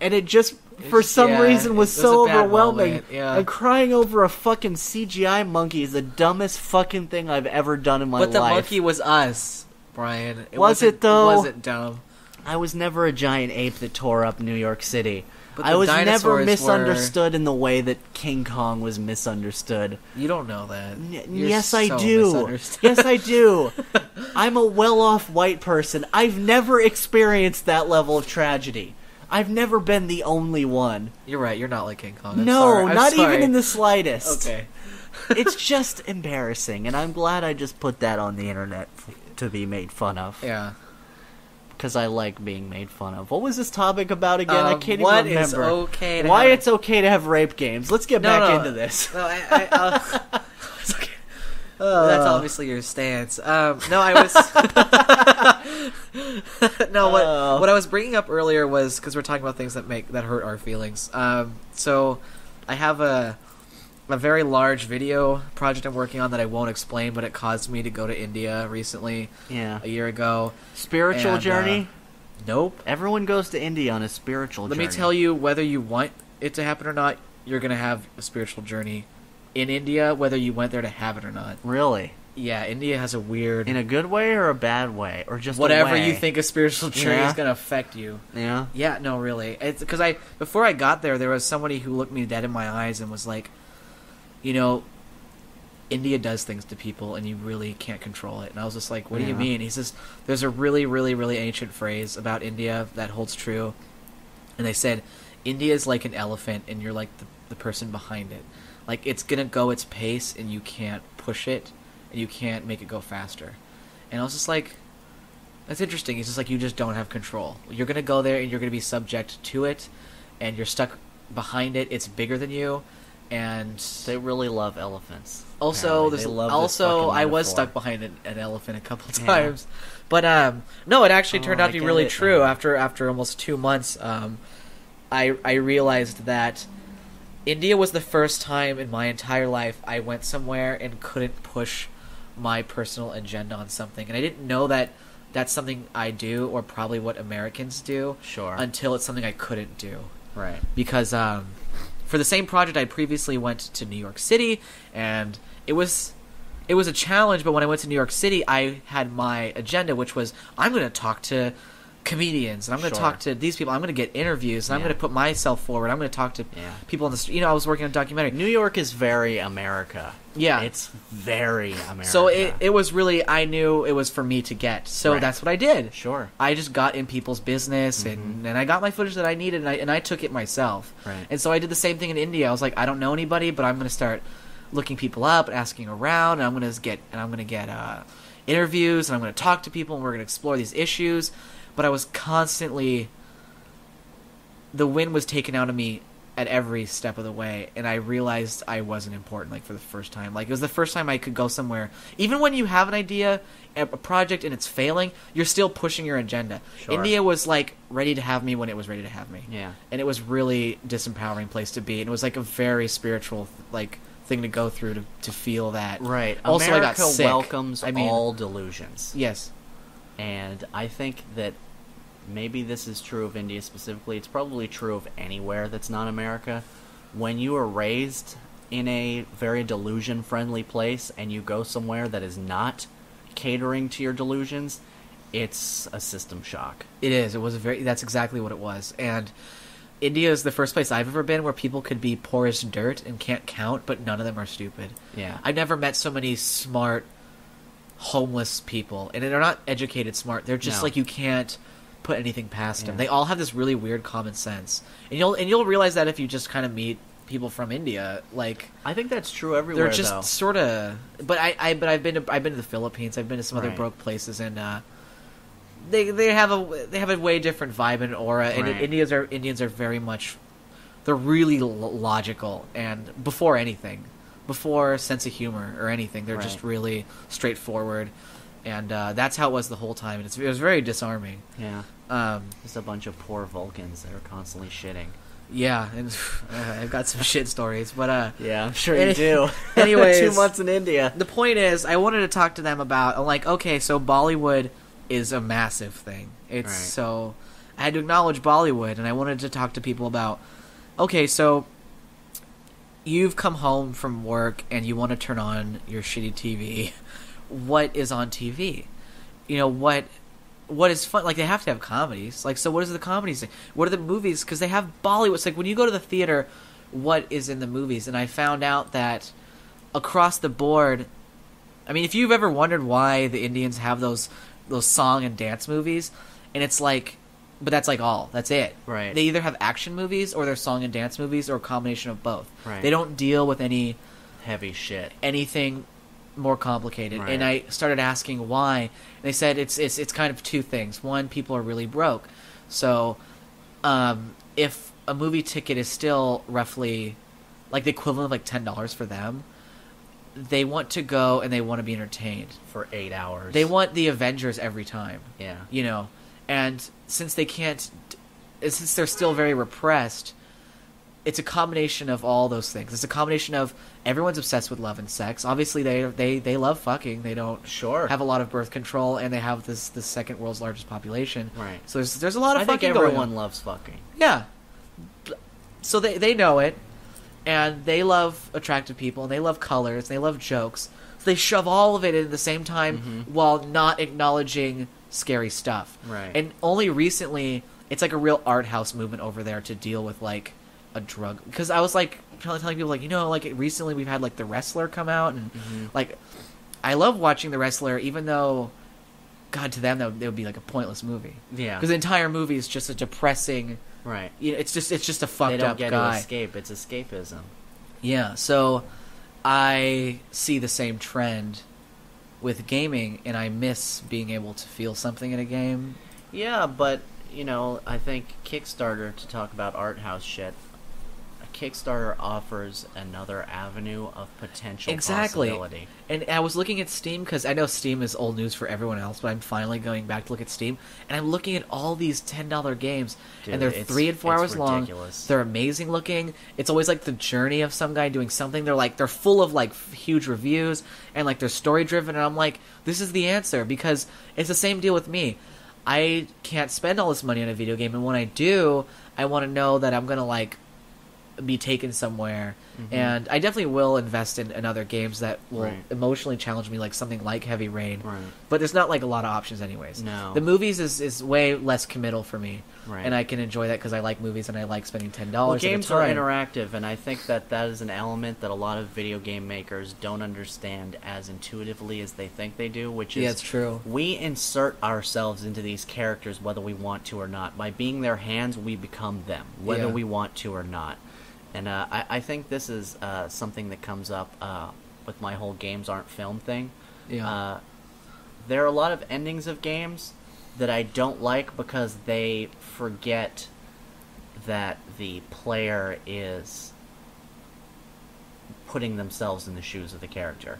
And it just... for some reason was so overwhelming. And crying over a fucking CGI monkey is the dumbest fucking thing I've ever done in my life. But the monkey was us, Brian. Was it though? It wasn't dumb. I was never a giant ape that tore up New York City. I was never misunderstood in the way that King Kong was misunderstood. You don't know that. Yes, I do. Yes, I do. I'm a well-off white person. I've never experienced that level of tragedy. I've never been the only one. You're right. You're not like King Kong. No, not even in the slightest. Okay. It's just embarrassing, and I'm glad I just put that on the internet to be made fun of. Yeah. Because I like being made fun of. What was this topic about again? I can't even remember. What is okay to why have... it's okay to have rape games. Let's get back into this. No, I it's okay. That's obviously your stance. No, I was... no, what I was bringing up earlier was... because we're talking about things that hurt our feelings. So, I have a very large video project I'm working on that I won't explain, but it caused me to go to India recently. Yeah. A year ago. Spiritual journey? Nope. Everyone goes to India on a spiritual journey. Let me tell you, whether you want it to happen or not, you're going to have a spiritual journey in India, whether you went there to have it or not. Really? Yeah, India has a weird... in a good way or a bad way? Or just whatever you think a spiritual journey is going to affect you. Yeah? Yeah, no, really. Because before I got there, there was somebody who looked me dead in my eyes and was like, you know, India does things to people and you really can't control it. And I was just like, what do you mean? He says, there's a really, really, really ancient phrase about India that holds true. And they said, India is like an elephant and you're like the person behind it. Like, it's going to go its pace, and you can't push it, and you can't make it go faster. And I was just like, that's interesting. It's just like, you just don't have control. You're going to go there, and you're going to be subject to it, and you're stuck behind it. It's bigger than you, and... they really love elephants. Also, I was stuck behind an elephant a couple times. Yeah. But, no, it actually turned out to be really true. After almost 2 months, I realized that... India was the first time in my entire life I went somewhere and couldn't push my personal agenda on something. And I didn't know that that's something I do or probably what Americans do until it's something I couldn't do. Right. Because for the same project, I previously went to New York City, and it was it was a challenge, but when I went to New York City, I had my agenda, which was I'm going to talk to comedians, and I'm going to talk to these people. I'm going to get interviews, and I'm going to put myself forward. I'm going to talk to people on the street. You know, I was working on a documentary. New York is very America. Yeah. It's very America. So it was really, I knew it was for me to get. So that's what I did. Sure. I just got in people's business, and I got my footage that I needed, and I took it myself. Right. And so I did the same thing in India. I was like, I don't know anybody, but I'm going to start looking people up and asking around, and I'm going to get interviews, and I'm going to talk to people, and we're going to explore these issues. But I was constantly – the wind was taken out of me at every step of the way, and I realized I wasn't important, like, for the first time. Like, it was the first time I could go somewhere. Even when you have an idea, a project, and it's failing, you're still pushing your agenda. Sure. India was, like, ready to have me when it was ready to have me. Yeah. And it was really a disempowering place to be. And it was, like, a very spiritual, like – thing to go through to feel that. Right. Also, America welcomes all delusions. Yes. And I think that maybe this is true of India specifically. It's probably true of anywhere that's not America. When you are raised in a very delusion-friendly place and you go somewhere that is not catering to your delusions, it's a system shock. It is. It was that's exactly what it was. And India is the first place I've ever been where people could be poor as dirt and can't count, but none of them are stupid. Yeah. I've never met so many smart, homeless people. And they're not educated smart. They're just like, you can't put anything past them. They all have this really weird common sense. And you'll realize that if you just kind of meet people from India. Like, I think that's true everywhere, they're just sort of... But I've been to the Philippines. I've been to some other broke places, and They have a way different vibe and aura, and Indians are very much, they're really logical, and before anything, before sense of humor or anything, they're just really straightforward, and that's how it was the whole time, and it was very disarming. Yeah, just a bunch of poor Vulcans that are constantly shitting. Yeah, and I've got some shit stories, but yeah, I'm sure you do. Anyways, 2 months in India. The point is, I wanted to talk to them about, I'm like, okay, so Bollywood is a massive thing. It's so I had to acknowledge Bollywood, and I wanted to talk to people about, okay, so you've come home from work and you want to turn on your shitty TV. What is on TV? You know, what is fun? Like, they have to have comedies. Like, so what is the comedies thing? What are the movies? Because they have Bollywood. It's like, when you go to the theater, what is in the movies? And I found out that across the board, I mean, if you've ever wondered why the Indians have those song and dance movies, and it's like, but that's like all, that's it. Right. They either have action movies, or they're song and dance movies, or a combination of both. Right. They don't deal with any heavy shit, anything more complicated. Right. And I started asking why. And they said it's kind of two things. One, people are really broke, so if a movie ticket is still roughly like the equivalent of like $10 for them, they want to go and they want to be entertained for 8 hours. They want the Avengers every time. Yeah. You know, and since they can't, since they're still very repressed, it's a combination of all those things. It's a combination of everyone's obsessed with love and sex. Obviously they love fucking. They don't have a lot of birth control, and they have the second world's largest population. Right. So there's a lot of fucking going on. I think everyone loves fucking. Yeah. So they know it. And they love attractive people, and they love colors, and they love jokes. So they shove all of it in at the same time while not acknowledging scary stuff. Right. And only recently, it's like a real art house movement over there to deal with, like, a drug. Because I was, like, telling people, like, you know, like, recently we've had, like, The Wrestler come out. And, like, I love watching The Wrestler, even though, God, to them, that would be, like, a pointless movie. Yeah. Because the entire movie is just a depressing... Right. You know, it's just a fucked up guy. They don't get to escape. It's escapism. Yeah. So I see the same trend with gaming, and I miss being able to feel something in a game. Yeah, but, you know, I think Kickstarter, to talk about art house shit, Kickstarter offers another avenue of potential possibility. And I was looking at Steam, because I know Steam is old news for everyone else, but I'm finally going back to look at Steam, and I'm looking at all these $10 games. Dude, and they're 3 and 4 hours ridiculous. Long. They're amazing looking. It's always like the journey of some guy doing something. They're like, they're full of like huge reviews, and like they're story driven, and I'm like, this is the answer, because it's the same deal with me. I can't spend all this money on a video game, and when I do, I want to know that I'm going to like be taken somewhere. Mm-hmm. And I definitely will invest in other games that will emotionally challenge me, like something like Heavy Rain. Right. But there's not like a lot of options anyways. No. The movies is way less committal for me. Right. And I can enjoy that because I like movies and I like spending $10 well, games are interactive, and I think that is an element that a lot of video game makers don't understand as intuitively as they think they do, which is it's true. We insert ourselves into these characters whether we want to or not. By being their hands, we become them, whether we want to or not. And I think this is something that comes up with my whole games aren't film thing. Yeah. There are a lot of endings of games that I don't like because they forget that the player is putting themselves in the shoes of the character.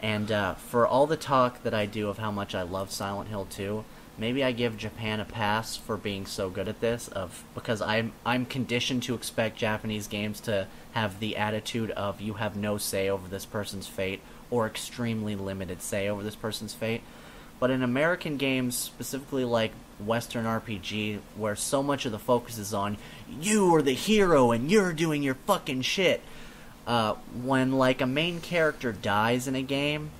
And for all the talk that I do of how much I love Silent Hill 2, maybe I give Japan a pass for being so good at this, because I'm conditioned to expect Japanese games to have the attitude of you have no say over this person's fate, or extremely limited say over this person's fate. But in American games, specifically like Western RPG, where so much of the focus is on you are the hero and you're doing your fucking shit, when like a main character dies in a game,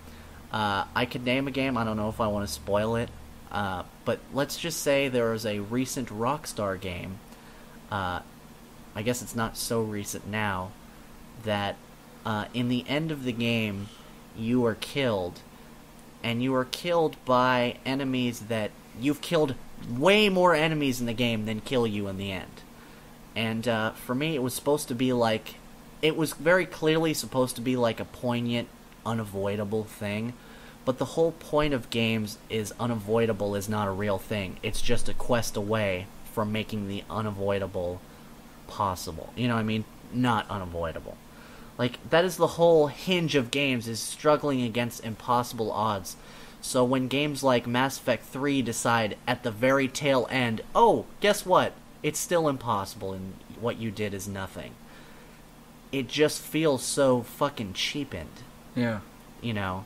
I could name a game, I don't know if I want to spoil it, but let's just say there was a recent Rockstar game, I guess it's not so recent now, that in the end of the game you are killed. And you are killed by enemies that... You've killed way more enemies in the game than kill you in the end. And for me, it was supposed to be like... It was very clearly supposed to be like a poignant, unavoidable thing. But the whole point of games is unavoidable is not a real thing. It's just a quest away from making the unavoidable possible. You know what I mean? Not unavoidable. Like, that is the whole hinge of games, is struggling against impossible odds. So when games like Mass Effect 3 decide at the very tail end, oh, guess what? It's still impossible and what you did is nothing. It just feels so fucking cheapened. Yeah. You know?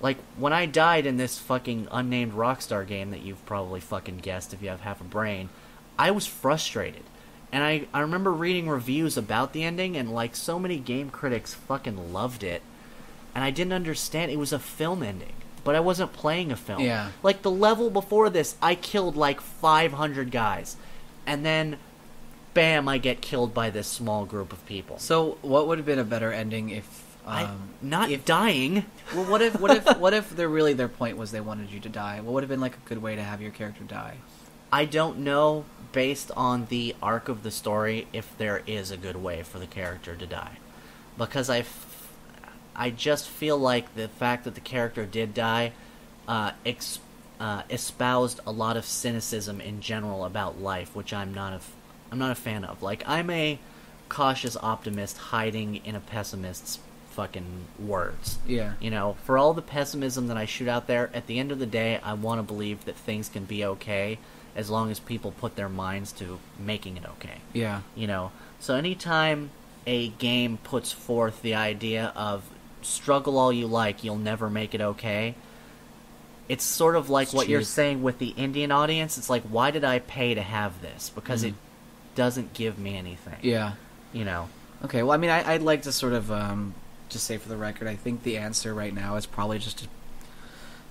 Like, when I died in this fucking unnamed Rockstar game that you've probably fucking guessed if you have half a brain, I was frustrated. And I remember reading reviews about the ending, and like so many game critics fucking loved it. And I didn't understand. It was a film ending. But I wasn't playing a film. Yeah. Like the level before this, I killed like 500 guys. And then, bam, I get killed by this small group of people. So what would have been a better ending if... dying. Well, what if their point was they wanted you to die? What would have been like a good way to have your character die? I don't know, based on the arc of the story, if there is a good way for the character to die. Because I just feel like the fact that the character did die espoused a lot of cynicism in general about life, which I'm not a fan of. Like, I'm a cautious optimist hiding in a pessimist's fucking words. Yeah. You know, for all the pessimism that I shoot out there, at the end of the day, I want to believe that things can be okay, as long as people put their minds to making it okay. Yeah. You know, so anytime a game puts forth the idea of struggle all you like, you'll never make it okay, it's sort of like what you're saying with the Indian audience. It's like, why did I pay to have this? Because it doesn't give me anything. Yeah. You know. Okay, well, I mean, I'd like to sort of just say for the record, I think the answer right now is probably just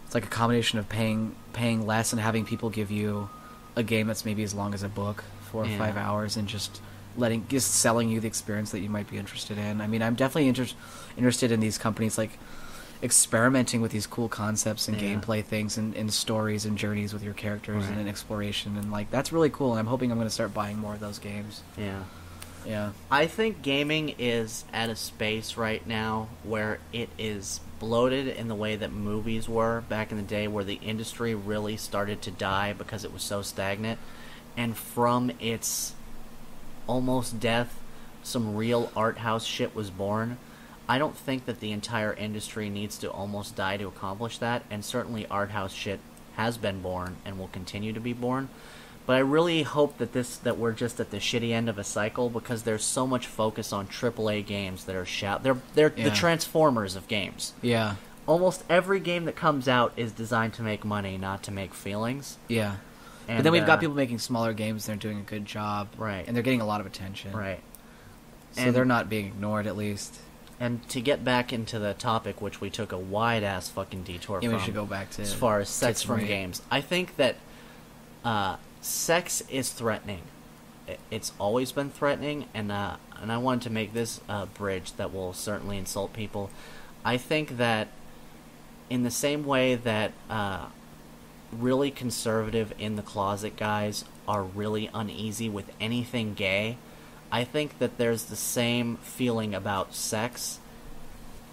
it's like a combination of paying less and having people give you a game that's maybe as long as a book, 4 or 5 hours, and just selling you the experience that you might be interested in. I mean, I'm definitely interested in these companies like experimenting with these cool concepts and gameplay things and stories and journeys with your characters and exploration, and like that's really cool. And I'm hoping I'm going to start buying more of those games. Yeah, yeah. I think gaming is at a space right now where it is bloated in the way that movies were back in the day, where the industry really started to die because it was so stagnant, and from its almost death some real art house shit was born. I don't think that the entire industry needs to almost die to accomplish that, and certainly art house shit has been born and will continue to be born, but I really hope that that we're just at the shitty end of a cycle, because there's so much focus on AAA games that are the Transformers of games. Yeah. Almost every game that comes out is designed to make money, not to make feelings. Yeah. And but then we've got people making smaller games and they're doing a good job. Right. And they're getting a lot of attention. Right. So they're not being ignored, at least. And to get back into the topic, which we took a wide-ass fucking detour from. Yeah, we should go back to... As far as sex from games. I think that sex is threatening. It's always been threatening, and I wanted to make this bridge that will certainly insult people. I think that in the same way that really conservative in-the-closet guys are really uneasy with anything gay... I think that there's the same feeling about sex,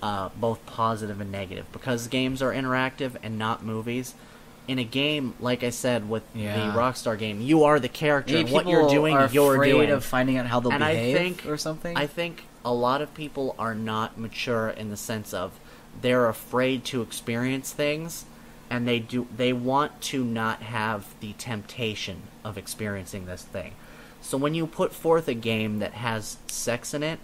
both positive and negative, because games are interactive and not movies. In a game, like I said, with the Rockstar game, you are the character. And what you're doing, you're doing. Afraid of finding out how they'll behave or something. I think a lot of people are not mature in the sense of they're afraid to experience things, and they want to not have the temptation of experiencing this thing. So when you put forth a game that has sex in it,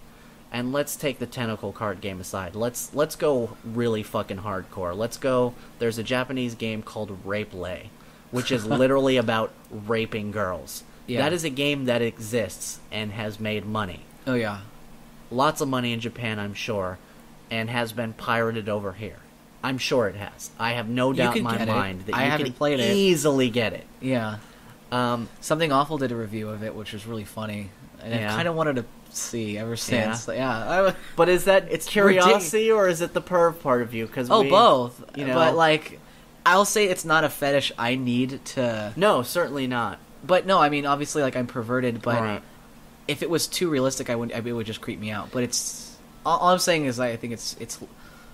and let's take the tentacle card game aside. Let's go really fucking hardcore. Let's go, there's a Japanese game called Rape Lay, which is literally about raping girls. Yeah. That is a game that exists and has made money. Oh yeah. Lots of money in Japan, I'm sure, and has been pirated over here. I'm sure it has. I have no doubt in my mind that you can easily get it. Yeah. Something Awful did a review of it, which was really funny, and I kind of wanted to see ever since. But is that it's curiosity or is it the perv part of you? Because both. You know, but like, I'll say it's not a fetish I need to. No, certainly not. But no, I mean, obviously, like I'm perverted, but if it was too realistic, it would just creep me out. But it's all I'm saying is I think it's.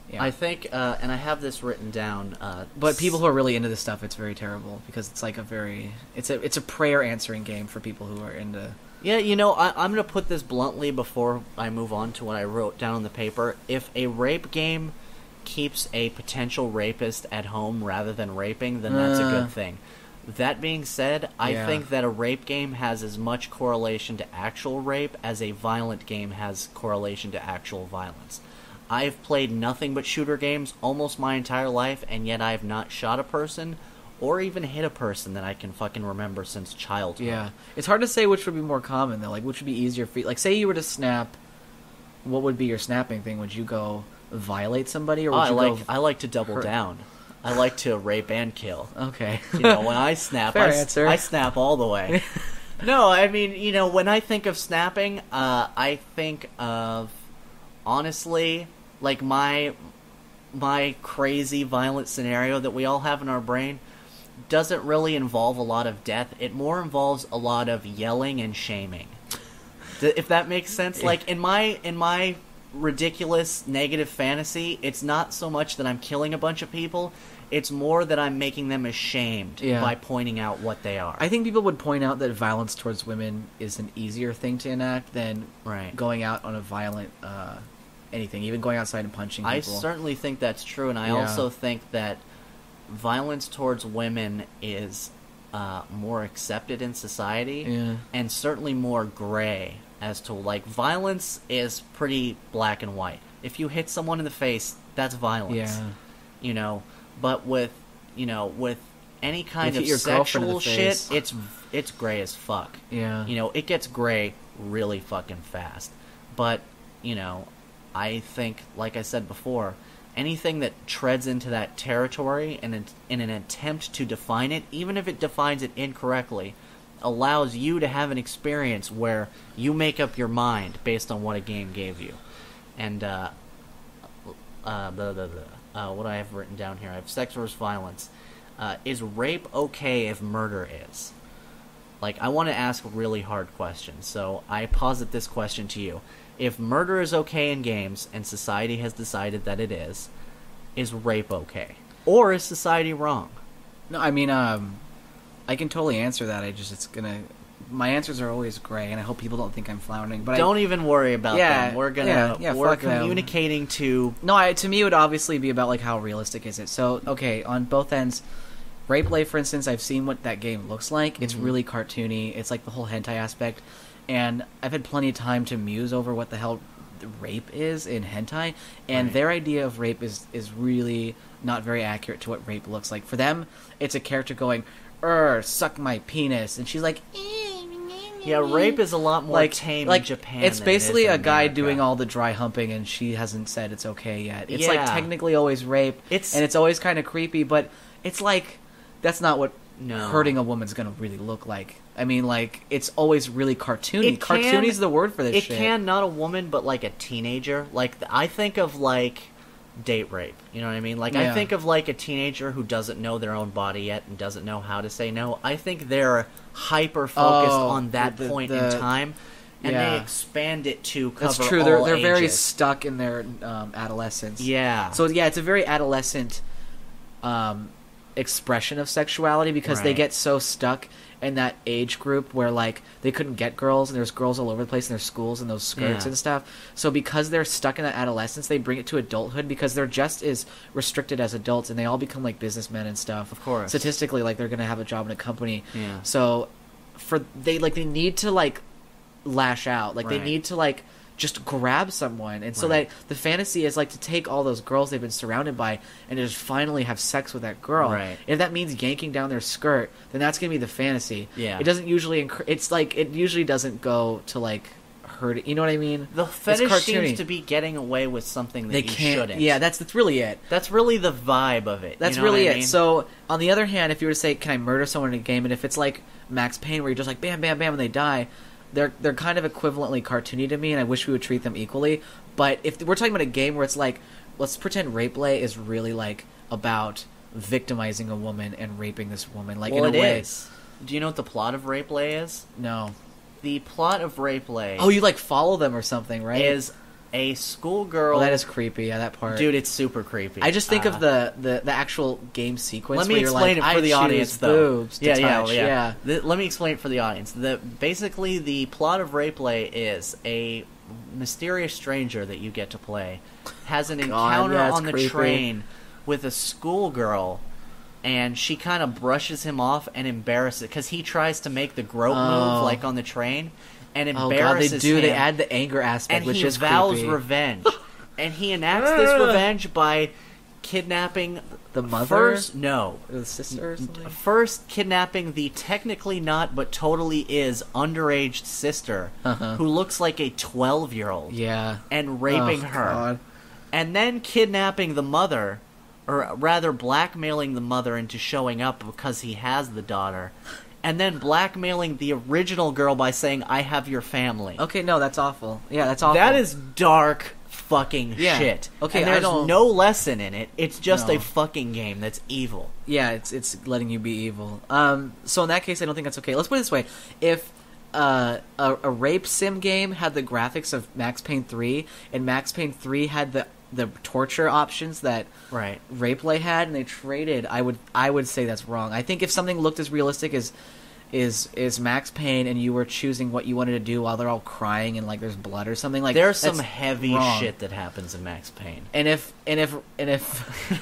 Yeah. I think, and I have this written down. But people who are really into this stuff, it's very terrible because it's like a very, it's a prayer answering game for people who are into. Yeah, you know, I'm gonna put this bluntly before I move on to what I wrote down on the paper. If a rape game keeps a potential rapist at home rather than raping, then that's a good thing. That being said, I think that a rape game has as much correlation to actual rape as a violent game has correlation to actual violence. I've played nothing but shooter games almost my entire life, and yet I have not shot a person or even hit a person that I can fucking remember since childhood. Yeah. It's hard to say which would be more common, though. Like, which would be easier for you? Like, say you were to snap, what would be your snapping thing? Would you go violate somebody? Or would I like to double down. I like to rape and kill. Okay. You know, when I snap, I snap all the way. No, I mean, you know, when I think of snapping, I think of, honestly... Like, my crazy violent scenario that we all have in our brain doesn't really involve a lot of death. It more involves a lot of yelling and shaming. If that makes sense. Like, in my ridiculous negative fantasy, it's not so much that I'm killing a bunch of people. It's more that I'm making them ashamed by pointing out what they are. I think people would point out that violence towards women is an easier thing to enact than going out on a violent... anything, even going outside and punching people. I certainly think that's true, and I also think that violence towards women is more accepted in society, and certainly more gray as to, like, violence is pretty black and white. If you hit someone in the face, that's violence. Yeah. You know, but with, you know, with any kind of sexual shit, it's gray as fuck. Yeah. You know, it gets gray really fucking fast. But, you know... I think, like I said before, anything that treads into that territory and in an attempt to define it, even if it defines it incorrectly, allows you to have an experience where you make up your mind based on what a game gave you. And what I have written down here, I have sex versus violence. Is rape okay if murder is? Like, I want to ask really hard questions, so I posit this question to you. If murder is okay in games, and society has decided that it is rape okay? Or is society wrong? No, I mean, I can totally answer that. it's gonna... My answers are always gray, and I hope people don't think I'm floundering, but don't even worry about them. We're gonna... we're communicating to... No, to me it would obviously be about, like, how realistic is it? So, okay, on both ends... Rape Lay, for instance, I've seen what that game looks like. It's really cartoony. It's like the whole hentai aspect. And I've had plenty of time to muse over what the hell rape is in hentai. And their idea of rape is really not very accurate to what rape looks like. For them, it's a character going, suck my penis. And she's like, Yeah, rape is a lot more tame in Japan. It's basically a guy doing all the dry humping, and she hasn't said it's okay yet. It's technically always rape, and it's always kind of creepy, but it's like that's not what hurting a woman's gonna really look like. I mean, it's always really cartoony. Cartoony's the word for this shit. It can, not a woman, but a teenager. I think of date rape. You know what I mean? I think of a teenager who doesn't know their own body yet and doesn't know how to say no. I think they're hyper-focused on that point in time, and they expand it to cover all ages. That's true. They're very stuck in their adolescence. Yeah. So, yeah, it's a very adolescent expression of sexuality because they get so stuck in that age group where they couldn't get girls, and there's girls all over the place in their schools and those skirts and stuff. So because they're stuck in that adolescence, they bring it to adulthood because they're just as restricted as adults, and they all become businessmen and stuff. Of course, statistically, they're gonna have a job in a company. Yeah. So they need to lash out, they need to just grab someone, and so the fantasy is to take all those girls they've been surrounded by and just finally have sex with that girl. Right. If that means yanking down their skirt, then that's gonna be the fantasy. Yeah. It doesn't usually. It usually doesn't go to hurt it. You know what I mean? The fetish seems to be getting away with something that they shouldn't. Yeah, that's really it. That's really the vibe of it. That's really it. So on the other hand, if you were to say, "Can I murder someone in a game?" and if it's like Max Payne, where you're just bam, bam, bam, and they die. They're kind of equivalently cartoony to me, and I wish we would treat them equally. But if we're talking about a game where it's let's pretend Rape-Lay is really about victimizing a woman and raping this woman, in a way. Is. Do you know what the plot of Rape-Lay is? No. The plot of Rape-Lay. Oh, you follow them or something, right? Is a schoolgirl. Oh, that is creepy. Yeah, that part. Dude, it's super creepy. I just think of the actual game sequence. Let me explain it for the audience, though. Let me explain it for the audience. Basically, the plot of Rape-Lay is a mysterious stranger that you get to play has an encounter on the train with a schoolgirl, and she kind of brushes him off and embarrasses because he tries to make the grope move on the train. And embarrasses him. Oh, God, they do. They add the anger aspect, which is creepy. And he vows revenge. And he enacts this revenge by kidnapping... The mother? The sister or something? First, kidnapping the technically not, but totally is, underage sister, who looks like a 12-year-old. Yeah. And raping her. God. And then kidnapping the mother, or rather blackmailing the mother into showing up because he has the daughter. And then blackmailing the original girl by saying, "I have your family." Okay, no, that's awful. Yeah, that's awful. That is dark fucking shit. Okay, and there's no lesson in it. It's just a fucking game that's evil. Yeah, it's letting you be evil. So in that case, I don't think that's okay. Let's put it this way: if a rape sim game had the graphics of Max Payne 3, and Max Payne 3 had the torture options that Rape-Lay had, and they traded, I would say that's wrong. I think if something looked as realistic as is Max Payne, and you were choosing what you wanted to do while they're all crying and there's blood or something, there's some heavy shit that happens in Max Payne. And if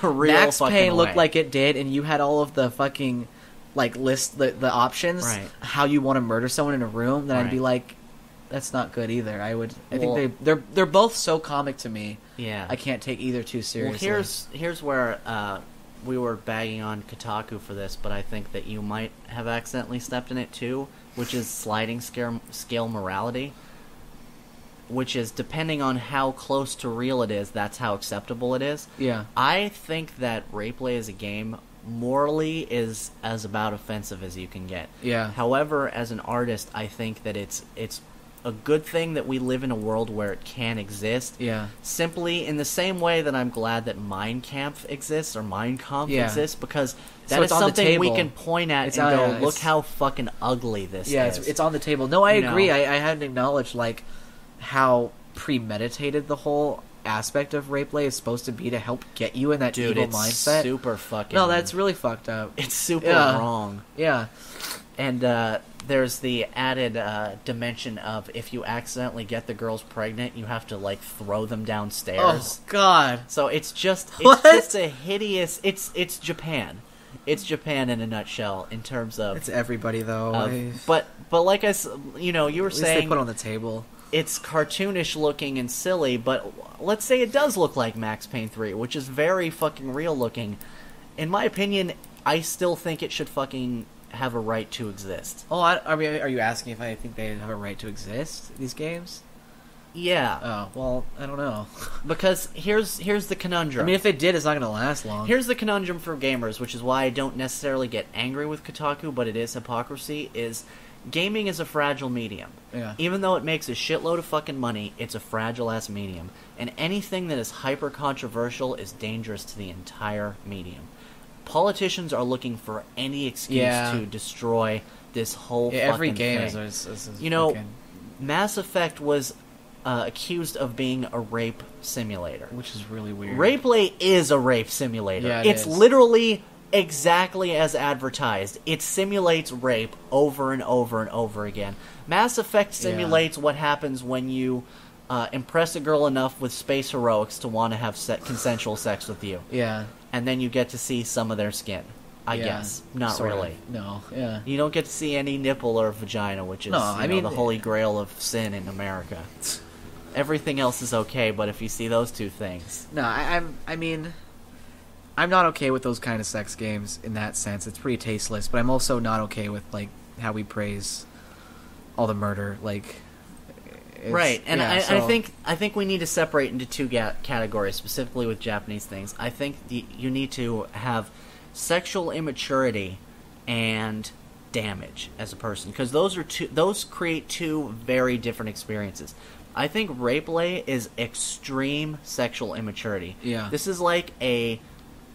Max Payne looked like it did, and you had all of the fucking list the options how you want to murder someone in a room, then I'd be like, that's not good either. I think they're both so comic to me. Yeah, I can't take either too seriously. Well, here's where we were bagging on Kotaku for this, but I think that you might have accidentally stepped in it too, which is sliding scale morality, which is depending on how close to real it is, that's how acceptable it is. Yeah, I think that Rape-Lay as a game morally is as about offensive as you can get. Yeah. However, as an artist, I think that it's a good thing that we live in a world where it can exist. Yeah. Simply in the same way that I'm glad that Mein Kampf exists or Mein Kampf exists, because that is something we can point at and go, look how fucking ugly this is. Yeah, it's on the table. No, I agree. I hadn't acknowledged how premeditated the whole aspect of Rape-Lay is supposed to be to help get you in that evil mindset. Dude, super fucking... No, that's really fucked up. It's super wrong. Yeah. And, there's the added dimension of if you accidentally get the girls pregnant, you have to throw them downstairs. Oh God! So it's just a hideous. It's Japan. It's Japan in a nutshell in terms of it's everybody though. But like I, you were saying, at least they put on the table. It's cartoonish looking and silly, but let's say it does look like Max Payne 3, which is very fucking real looking. In my opinion, I still think it should fucking have a right to exist. Oh, I mean, are you asking if I think they have a right to exist, these games? Yeah. Oh, well, I don't know. Because here's the conundrum. I mean, if they did, it's not going to last long. Here's the conundrum for gamers, which is why I don't necessarily get angry with Kotaku, but it is hypocrisy, is gaming is a fragile medium. Yeah. Even though it makes a shitload of fucking money, it's a fragile-ass medium. And anything that is hyper-controversial is dangerous to the entire medium. Politicians are looking for any excuse to destroy this whole fucking every game thing. Is you know, fucking... Mass Effect was... accused of being a rape simulator. Which is really weird. Replay is a rape simulator. Yeah, it's literally exactly as advertised. It simulates rape over and over and over again. Mass Effect simulates what happens when you impress a girl enough with space heroics to want to have consensual sex with you. Yeah. And then you get to see some of their skin. I guess. Not really. No, yeah. You don't get to see any nipple or vagina, which is the holy grail of sin in America. Everything else is okay, but if you see those two things... No, I'm not okay with those kind of sex games in that sense. It's pretty tasteless, but I'm also not okay with, like, how we praise all the murder, like... Right, and I think we need to separate into two categories, specifically with Japanese things. I think you need to have sexual immaturity and damage as a person, because those create two very different experiences. I think replay is extreme sexual immaturity. Yeah. This is like a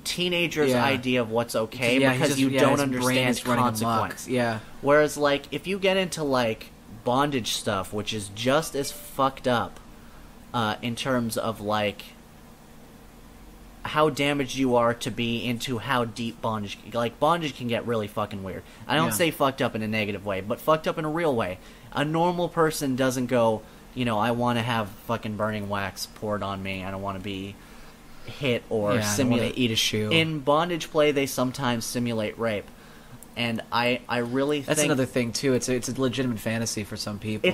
teenager's idea of what's okay because you don't understand consequence. Yeah. Whereas, like, if you get into, like, bondage stuff, which is just as fucked up in terms of, like, how damaged you are to be into how deep bondage... Like, bondage can get really fucking weird. I don't say fucked up in a negative way, but fucked up in a real way. A normal person doesn't go... You know, I want to have fucking burning wax poured on me. I don't want to be hit or simulate. Eat a shoe. In bondage play, they sometimes simulate rape, and I really that's another thing too. It's a legitimate fantasy for some people.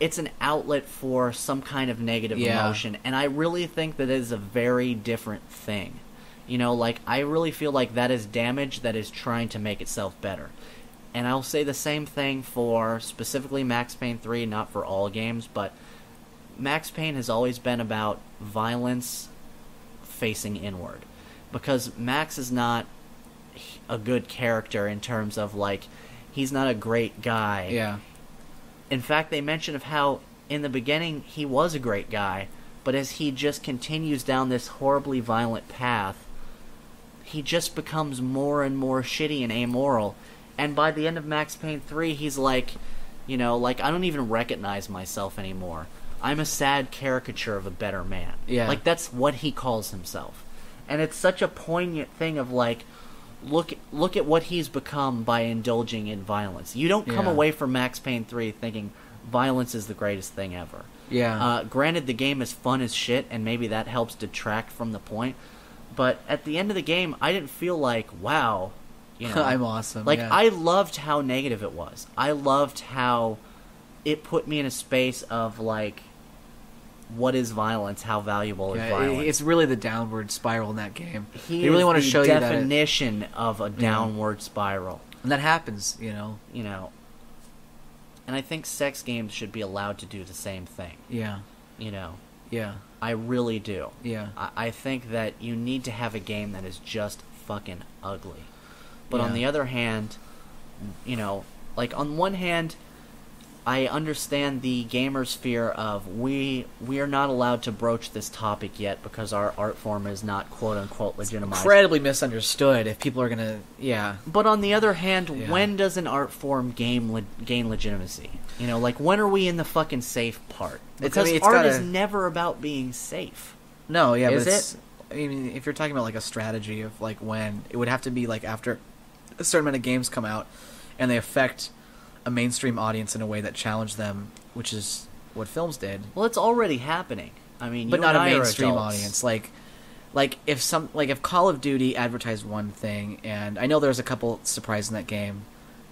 It's an outlet for some kind of negative emotion, and I really think that it is a very different thing. You know, like, I really feel like that is damage that is trying to make itself better. And I'll say the same thing for specifically Max Payne 3, not for all games, but Max Payne has always been about violence facing inward. Because Max is not a good character in terms of, like, he's not a great guy. Yeah. In fact, they mention of how, in the beginning, he was a great guy, but as he just continues down this horribly violent path, he just becomes more and more shitty and amoral. And by the end of Max Payne 3, he's like, you know, like, I don't even recognize myself anymore. I'm a sad caricature of a better man. Yeah. Like, that's what he calls himself. And it's such a poignant thing of, like, look at what he's become by indulging in violence. You don't come away from Max Payne 3 thinking violence is the greatest thing ever. Yeah. Granted, the game is fun as shit, and maybe that helps detract from the point. But at the end of the game, I didn't feel like, wow... You know, I'm awesome. Like, I loved how negative it was. I loved how it put me in a space of, like, what is violence? How valuable is violence? It's really the downward spiral in that game. They really want to show you that. The definition of a downward spiral. And that happens, you know. You know. And I think sex games should be allowed to do the same thing. Yeah. You know. Yeah. I really do. Yeah. I think that you need to have a game that is just fucking ugly. But on the other hand, you know, like, on one hand, I understand the gamer's fear of we are not allowed to broach this topic yet because our art form is not quote-unquote legitimized. It's incredibly misunderstood if people are going to, But on the other hand, when does an art form gain legitimacy? You know, like, when are we in the fucking safe part? Because art is never about being safe. No, yeah, is but it's... It? I mean, if you're talking about, like, a strategy of, like, when, it would have to be, like, after... a certain amount of games come out and they affect a mainstream audience in a way that challenged them, which is what films did. Well, it's already happening. I mean, but not a mainstream audience. Like if Call of Duty advertised one thing, and I know there's a couple surprises in that game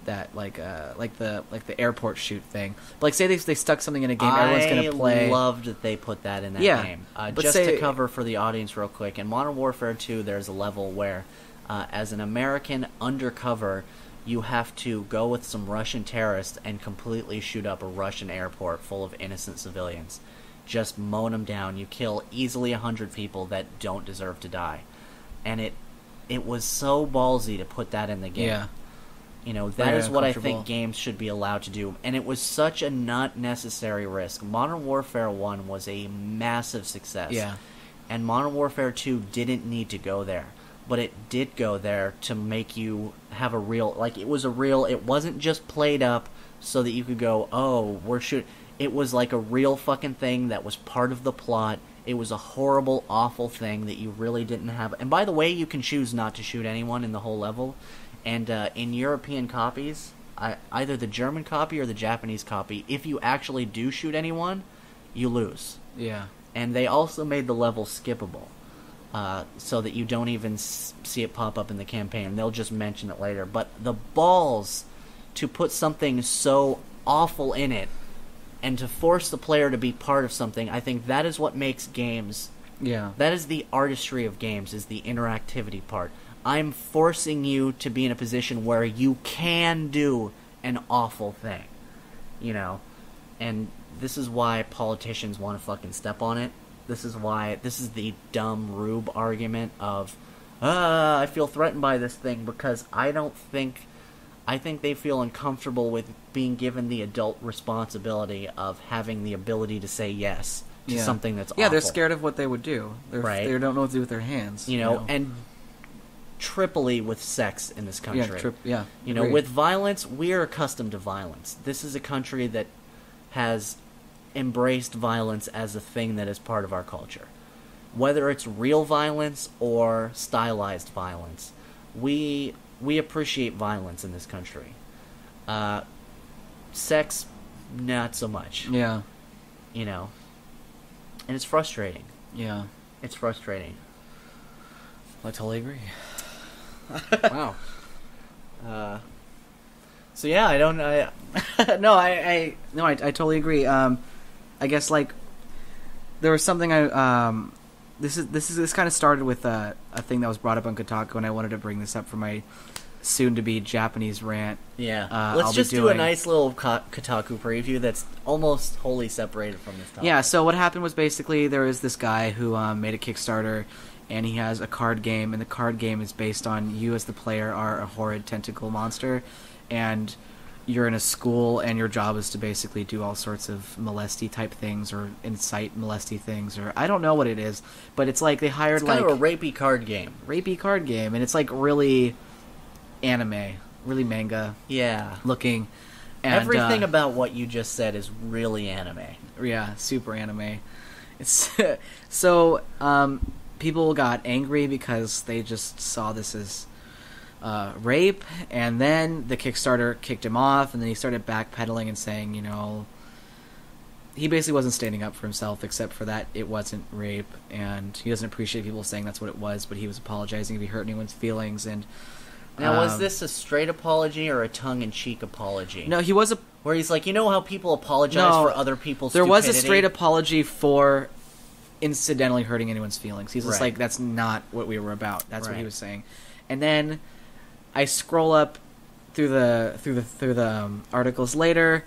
that like the airport shoot thing. But, like, say they stuck something in a game everyone's going to play. I loved that they put that in that game. To cover for the audience real quick, in Modern Warfare 2, there's a level where as an American undercover, you have to go with some Russian terrorists and completely shoot up a Russian airport full of innocent civilians. Just mow them down. You kill easily 100 people that don't deserve to die. And it was so ballsy to put that in the game. Yeah. You know, that is what I think games should be allowed to do. And it was such a not necessary risk. Modern Warfare 1 was a massive success. Yeah. And Modern Warfare 2 didn't need to go there. But it did go there to make you have a real... Like, it was a real... It wasn't just played up so that you could go, oh, we're shooting... It was like a real fucking thing that was part of the plot. It was a horrible, awful thing that you really didn't have... And by the way, you can choose not to shoot anyone in the whole level. And in European copies, either the German copy or the Japanese copy, if you actually do shoot anyone, you lose. Yeah. And they also made the level skippable. So that you don't even see it pop up in the campaign. They'll just mention it later. But the balls to put something so awful in it and to force the player to be part of something, I think that is what makes games... Yeah. That is the artistry of games, is the interactivity part. I'm forcing you to be in a position where you can do an awful thing. You know? And this is why politicians want to fucking step on it. This is why, this is the dumb rube argument of, I feel threatened by this thing because I think they feel uncomfortable with being given the adult responsibility of having the ability to say yes to something that's awful. Yeah, they're scared of what they would do. Right. They don't know what to do with their hands. You know? And triply with sex in this country. You know, with violence, we're accustomed to violence. This is a country that has... embraced violence as a thing that is part of our culture. Whether it's real violence or stylized violence, we appreciate violence in this country. Sex, not so much. Yeah. You know. And it's frustrating. Yeah. It's frustrating. I totally agree. Wow. So yeah, I totally agree. I guess, like, there was something this kind of started with a thing that was brought up on Kotaku, and I wanted to bring this up for my soon-to-be Japanese rant. Yeah. Let's just do a nice little Kotaku preview that's almost wholly separated from this topic. Yeah, so what happened was basically there was this guy who made a Kickstarter, and he has a card game, and the card game is based on you as the player are a horrid tentacle monster, and... you're in a school, and your job is to basically do all sorts of molesty type things, or incite molesty things, or I don't know what it is, but it's like they hired like kind of a rapey card game, and it's like really anime, really manga, looking. And everything about what you just said is really anime. Yeah, super anime. It's so people got angry because they just saw this as. Rape, and then the Kickstarter kicked him off, and then he started backpedaling and saying, you know, he basically wasn't standing up for himself, except for that it wasn't rape, and he doesn't appreciate people saying that's what it was, but he was apologizing if he hurt anyone's feelings. And now, was this a straight apology or a tongue-in-cheek apology? No, he was where he's like, you know how people apologize for other people's stupidity? There was a straight apology for incidentally hurting anyone's feelings. He's just like, that's not what we were about. That's what he was saying. And then... I scroll up through the articles later,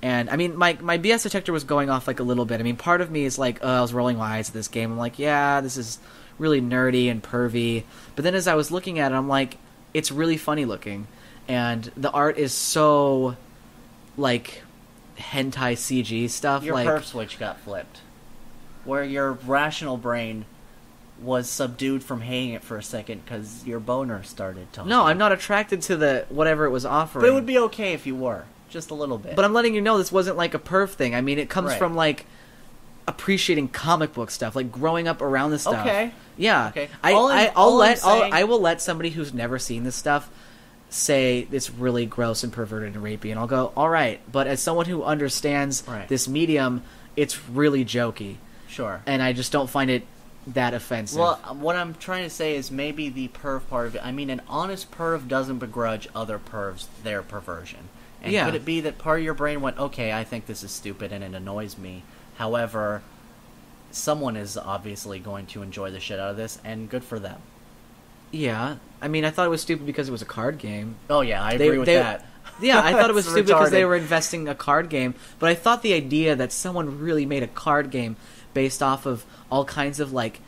and I mean my BS detector was going off like a little bit. I mean, part of me is like, I was rolling my eyes at this game. I'm like, yeah, this is really nerdy and pervy. But then as I was looking at it, I'm like, it's really funny looking, and the art is so like hentai CG stuff. Your perp switch got flipped, where your rational brain. Was subdued from hating it for a second because your boner started talking. No, I'm not attracted to the whatever it was offering. But it would be okay if you were. Just a little bit. But I'm letting you know this wasn't like a perv thing. I mean, it comes from like appreciating comic book stuff, like growing up around this stuff. Okay. Yeah. Okay. I will let somebody who's never seen this stuff say it's really gross and perverted and rapey, and I'll go, all right. But as someone who understands this medium, it's really jokey. Sure. And I just don't find it that offensive. Well, what I'm trying to say is maybe the perv part of it. I mean, an honest perv doesn't begrudge other pervs their perversion. And could it be that part of your brain went, okay, I think this is stupid and it annoys me. However, someone is obviously going to enjoy the shit out of this, and good for them. Yeah. I mean, I thought it was stupid because it was a card game. Oh, yeah, I agree with that. Yeah, I thought it was stupid because they were investing a card game. But I thought the idea that someone really made a card game based off of all kinds of, like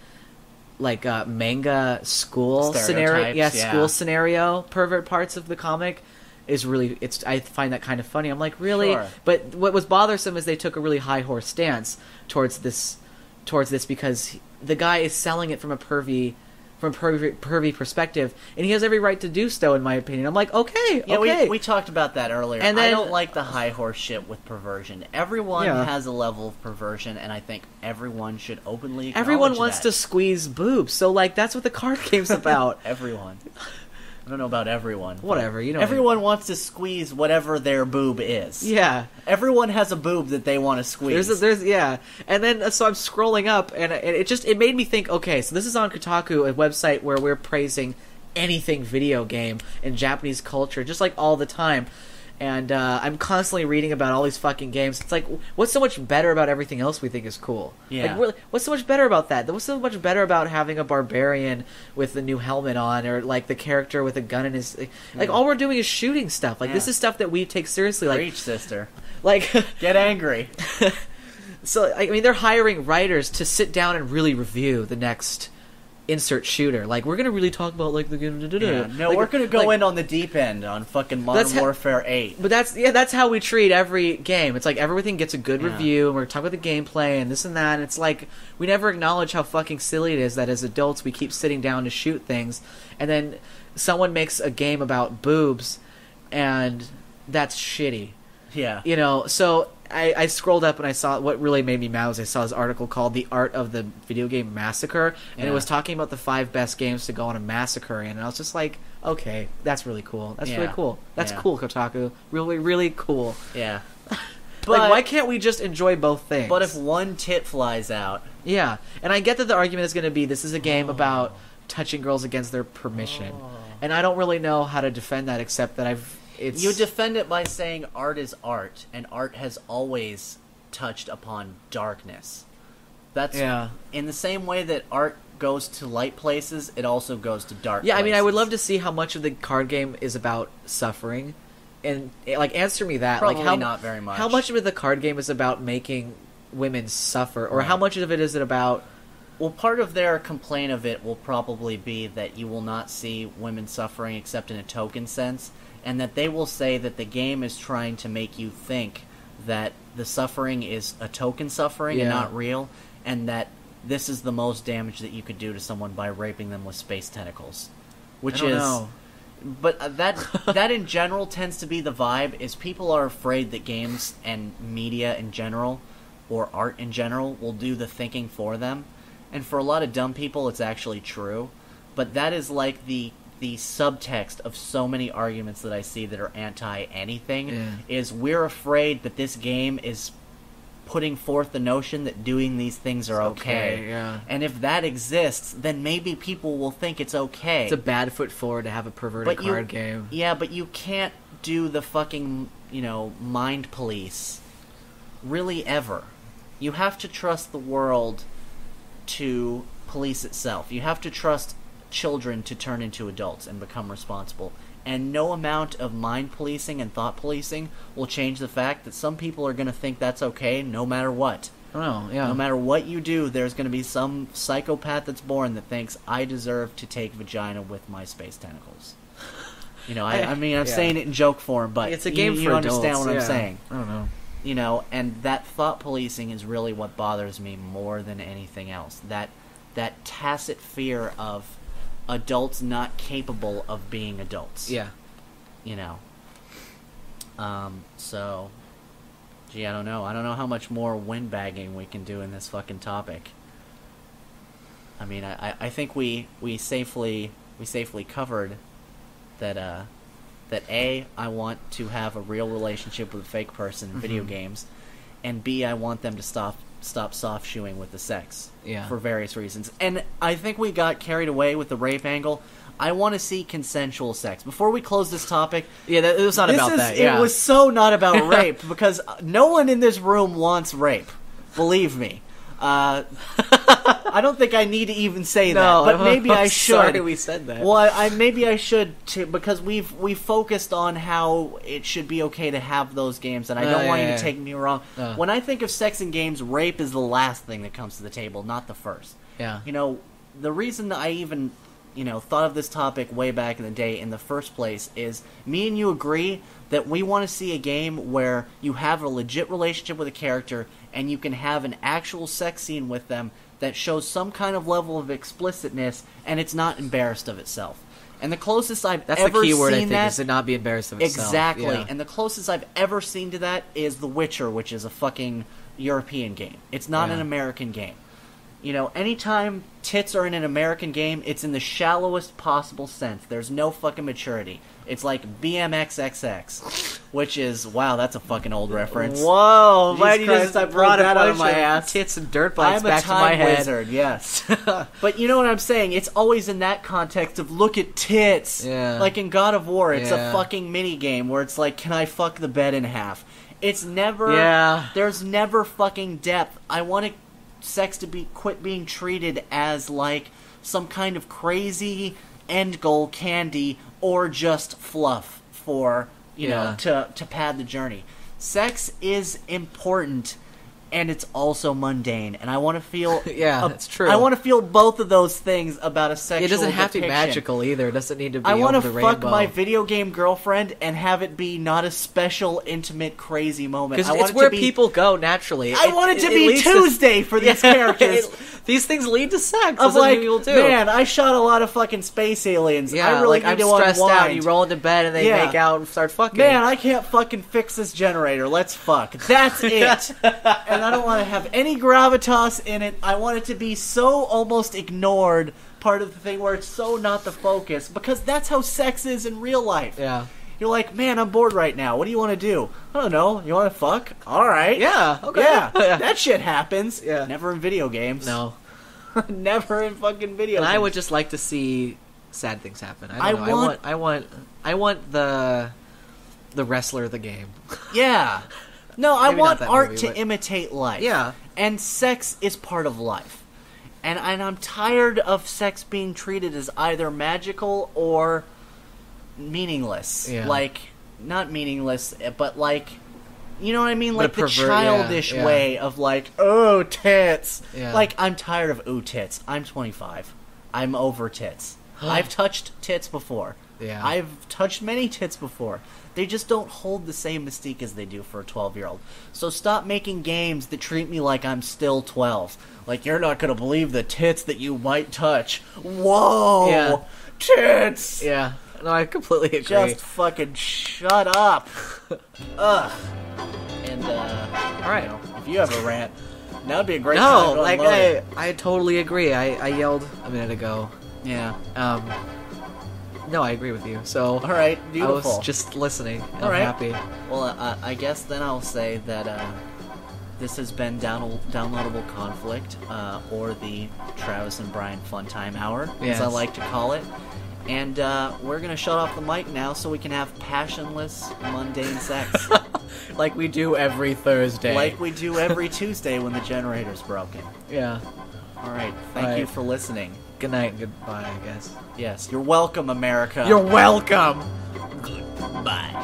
manga school scenario, school scenario, pervert parts of the comic is really, I find that kind of funny. I'm like, really? Sure. But what was bothersome is they took a really high horse stance towards this because the guy is selling it from a pervy perspective, and he has every right to do so, in my opinion. I'm like, okay, yeah, okay. We talked about that earlier. And then, I don't like the high horse shit with perversion. Everyone has a level of perversion, and I think everyone should openly acknowledge everyone wants to squeeze boobs, so like that's what the card game's about. Everyone. I don't know about everyone. Whatever, you know. Everyone wants to squeeze whatever their boob is. Yeah. Everyone has a boob that they want to squeeze. There's And then, so I'm scrolling up, and it made me think, okay, so this is on Kotaku, a website where we're praising anything video game and Japanese culture, just like all the time. And I'm constantly reading about all these fucking games. It's like, what's so much better about everything else we think is cool? Yeah. Like, really, what's so much better about that? What's so much better about having a barbarian with the new helmet on, or like the character with a gun in his? Like, all we're doing is shooting stuff. Like, this is stuff that we take seriously. Like, preach, sister. Like, get angry. So I mean, they're hiring writers to sit down and really review the next insert shooter. Like, we're gonna really talk about like the no, like, we're gonna go in on the deep end on fucking Modern Warfare 8. But that's how we treat every game. It's like everything gets a good review, and we're talking about the gameplay and this and that. And it's like we never acknowledge how fucking silly it is that as adults we keep sitting down to shoot things, and then someone makes a game about boobs, and that's shitty. Yeah, you know. So I scrolled up and I saw what really made me mad was I saw this article called "The Art of the Video Game Massacre," and it was talking about the 5 best games to go on a massacre in, and I was just like, okay, that's really cool. That's really cool. That's cool, Kotaku. Really, really cool. Yeah. But like, why can't we just enjoy both things? But if one tit flies out. Yeah, and I get that the argument is going to be this is a game about touching girls against their permission, and I don't really know how to defend that except that you defend it by saying art is art, and art has always touched upon darkness. That's in the same way that art goes to light places, it also goes to dark places. Yeah, I mean, I would love to see how much of the card game is about suffering, and like, answer me that. Probably like, not very much. How much of the card game is about making women suffer, or how much of it is it about... Well, part of their complaint of it will probably be that you will not see women suffering except in a token sense, and that they will say that the game is trying to make you think that the suffering is a token suffering and not real, and that this is the most damage that you could do to someone by raping them with space tentacles. Which I don't know. But that in general tends to be the vibe, is people are afraid that games and media in general, or art in general, will do the thinking for them. And for a lot of dumb people, it's actually true. But that is like the subtext of so many arguments that I see that are anti-anything, is we're afraid that this game is putting forth the notion that doing these things are okay. And if that exists, then maybe people will think it's okay. It's a bad foot forward to have a perverted card game. Yeah, but you can't do the fucking, mind police really ever. You have to trust the world to police itself. You have to trust children to turn into adults and become responsible. And no amount of mind policing and thought policing will change the fact that some people are going to think that's okay no matter what. Oh, yeah. No matter what you do, there's going to be some psychopath that's born that thinks, I deserve to take vagina with my space tentacles. I mean, I'm saying it in joke form, but it's a game you understand adults. What I'm saying. I don't know. And that thought policing is really what bothers me more than anything else. That tacit fear of adults not capable of being adults. Yeah. So, gee, I don't know. I don't know how much more windbagging we can do in this fucking topic. I mean, I think we safely covered that. That A, I want to have a real relationship with a fake person in video games, and B, I want them to stop soft-shoeing with the sex for various reasons. And I think we got carried away with the rape angle. I want to see consensual sex. Before we close this topic... Yeah, it was not about that. Yeah. It was so not about rape, because no one in this room wants rape. Believe me. I don't think I need to even say that, but maybe I should. Sorry we said that. Well, maybe I should too, because we focused on how it should be okay to have those games, and I don't want you to take me wrong. When I think of sex and games, rape is the last thing that comes to the table, not the first. Yeah. You know, the reason I even thought of this topic way back in the day in the first place is me and you agree that we want to see a game where you have a legit relationship with a character and you can have an actual sex scene with them that shows some kind of level of explicitness and it's not embarrassed of itself. And the closest I've ever seen that's the key word, I think, is to not be embarrassed of itself. Exactly. Yeah. And the closest I've ever seen to that is The Witcher, which is a fucking European game. It's not an American game. You know, anytime tits are in an American game, it's in the shallowest possible sense. There's no fucking maturity. It's like BMXXX, which is, wow, that's a fucking old reference. Whoa, why do you just brought that out of my ass? Tits and dirt bikes back to my head. I'm a time wizard, yes. But you know what I'm saying? It's always in that context of, look at tits. Yeah. Like in God of War, it's a fucking minigame where it's like, can I fuck the bed in half? It's never, there's never fucking depth. I want to sex to be quit being treated as like some kind of crazy end goal candy or just fluff for know to pad the journey. Sex is important and it's also mundane, and I want to feel that's true. I want to feel both of those things about a sexual. It doesn't have to be magical either. It doesn't need to be. I want to fuck my video game girlfriend and have it be not a special, intimate, crazy moment. Because it's where people go naturally. I want it to be Tuesday for these characters. These things lead to sex. That's what people do. Man, I shot a lot of fucking space aliens. I really need to unwind. I'm stressed out. You roll into bed and they make out and start fucking. Man, I can't fucking fix this generator. Let's fuck. That's it. And I don't want to have any gravitas in it. I want it to be so almost ignored part of the thing where it's so not the focus, because that's how sex is in real life. Yeah. You're like, man, I'm bored right now. What do you want to do? I don't know. You want to fuck? All right. Yeah. Okay. Yeah. That shit happens. Yeah. Never in video games. No. Never in fucking video games. And I would just like to see sad things happen. I want the wrestler of the game. Yeah. No, I want art to imitate life. Yeah. And sex is part of life. And I'm tired of sex being treated as either magical or meaningless. Yeah. Like, not meaningless, but like, you know what I mean? Like the childish way of like, oh, tits. Yeah. Like, I'm tired of ooh, tits. I'm 25. I'm over tits. I've touched tits before. Yeah. I've touched many tits before. They just don't hold the same mystique as they do for a 12-year-old. So stop making games that treat me like I'm still 12. Like, you're not going to believe the tits that you might touch. Whoa! Yeah. Tits! Yeah. No, I completely agree. Just fucking shut up. Ugh. And, all right. If you have a rant, that would be a great time. No, like, I totally agree. I yelled a minute ago. Yeah. No, I agree with you. So, all right, beautiful. I was just listening. I'm happy. Well, I guess then I'll say that this has been Downloadable Conflict, or the Travis and Brian Fun Time Hour, as I like to call it. And we're going to shut off the mic now so we can have passionless, mundane sex. Like we do every Thursday. Like we do every Tuesday when the generator's broken. Yeah. All right. Thank you for listening. Good night and goodbye, I guess. Yes. You're welcome, America. You're welcome. Goodbye.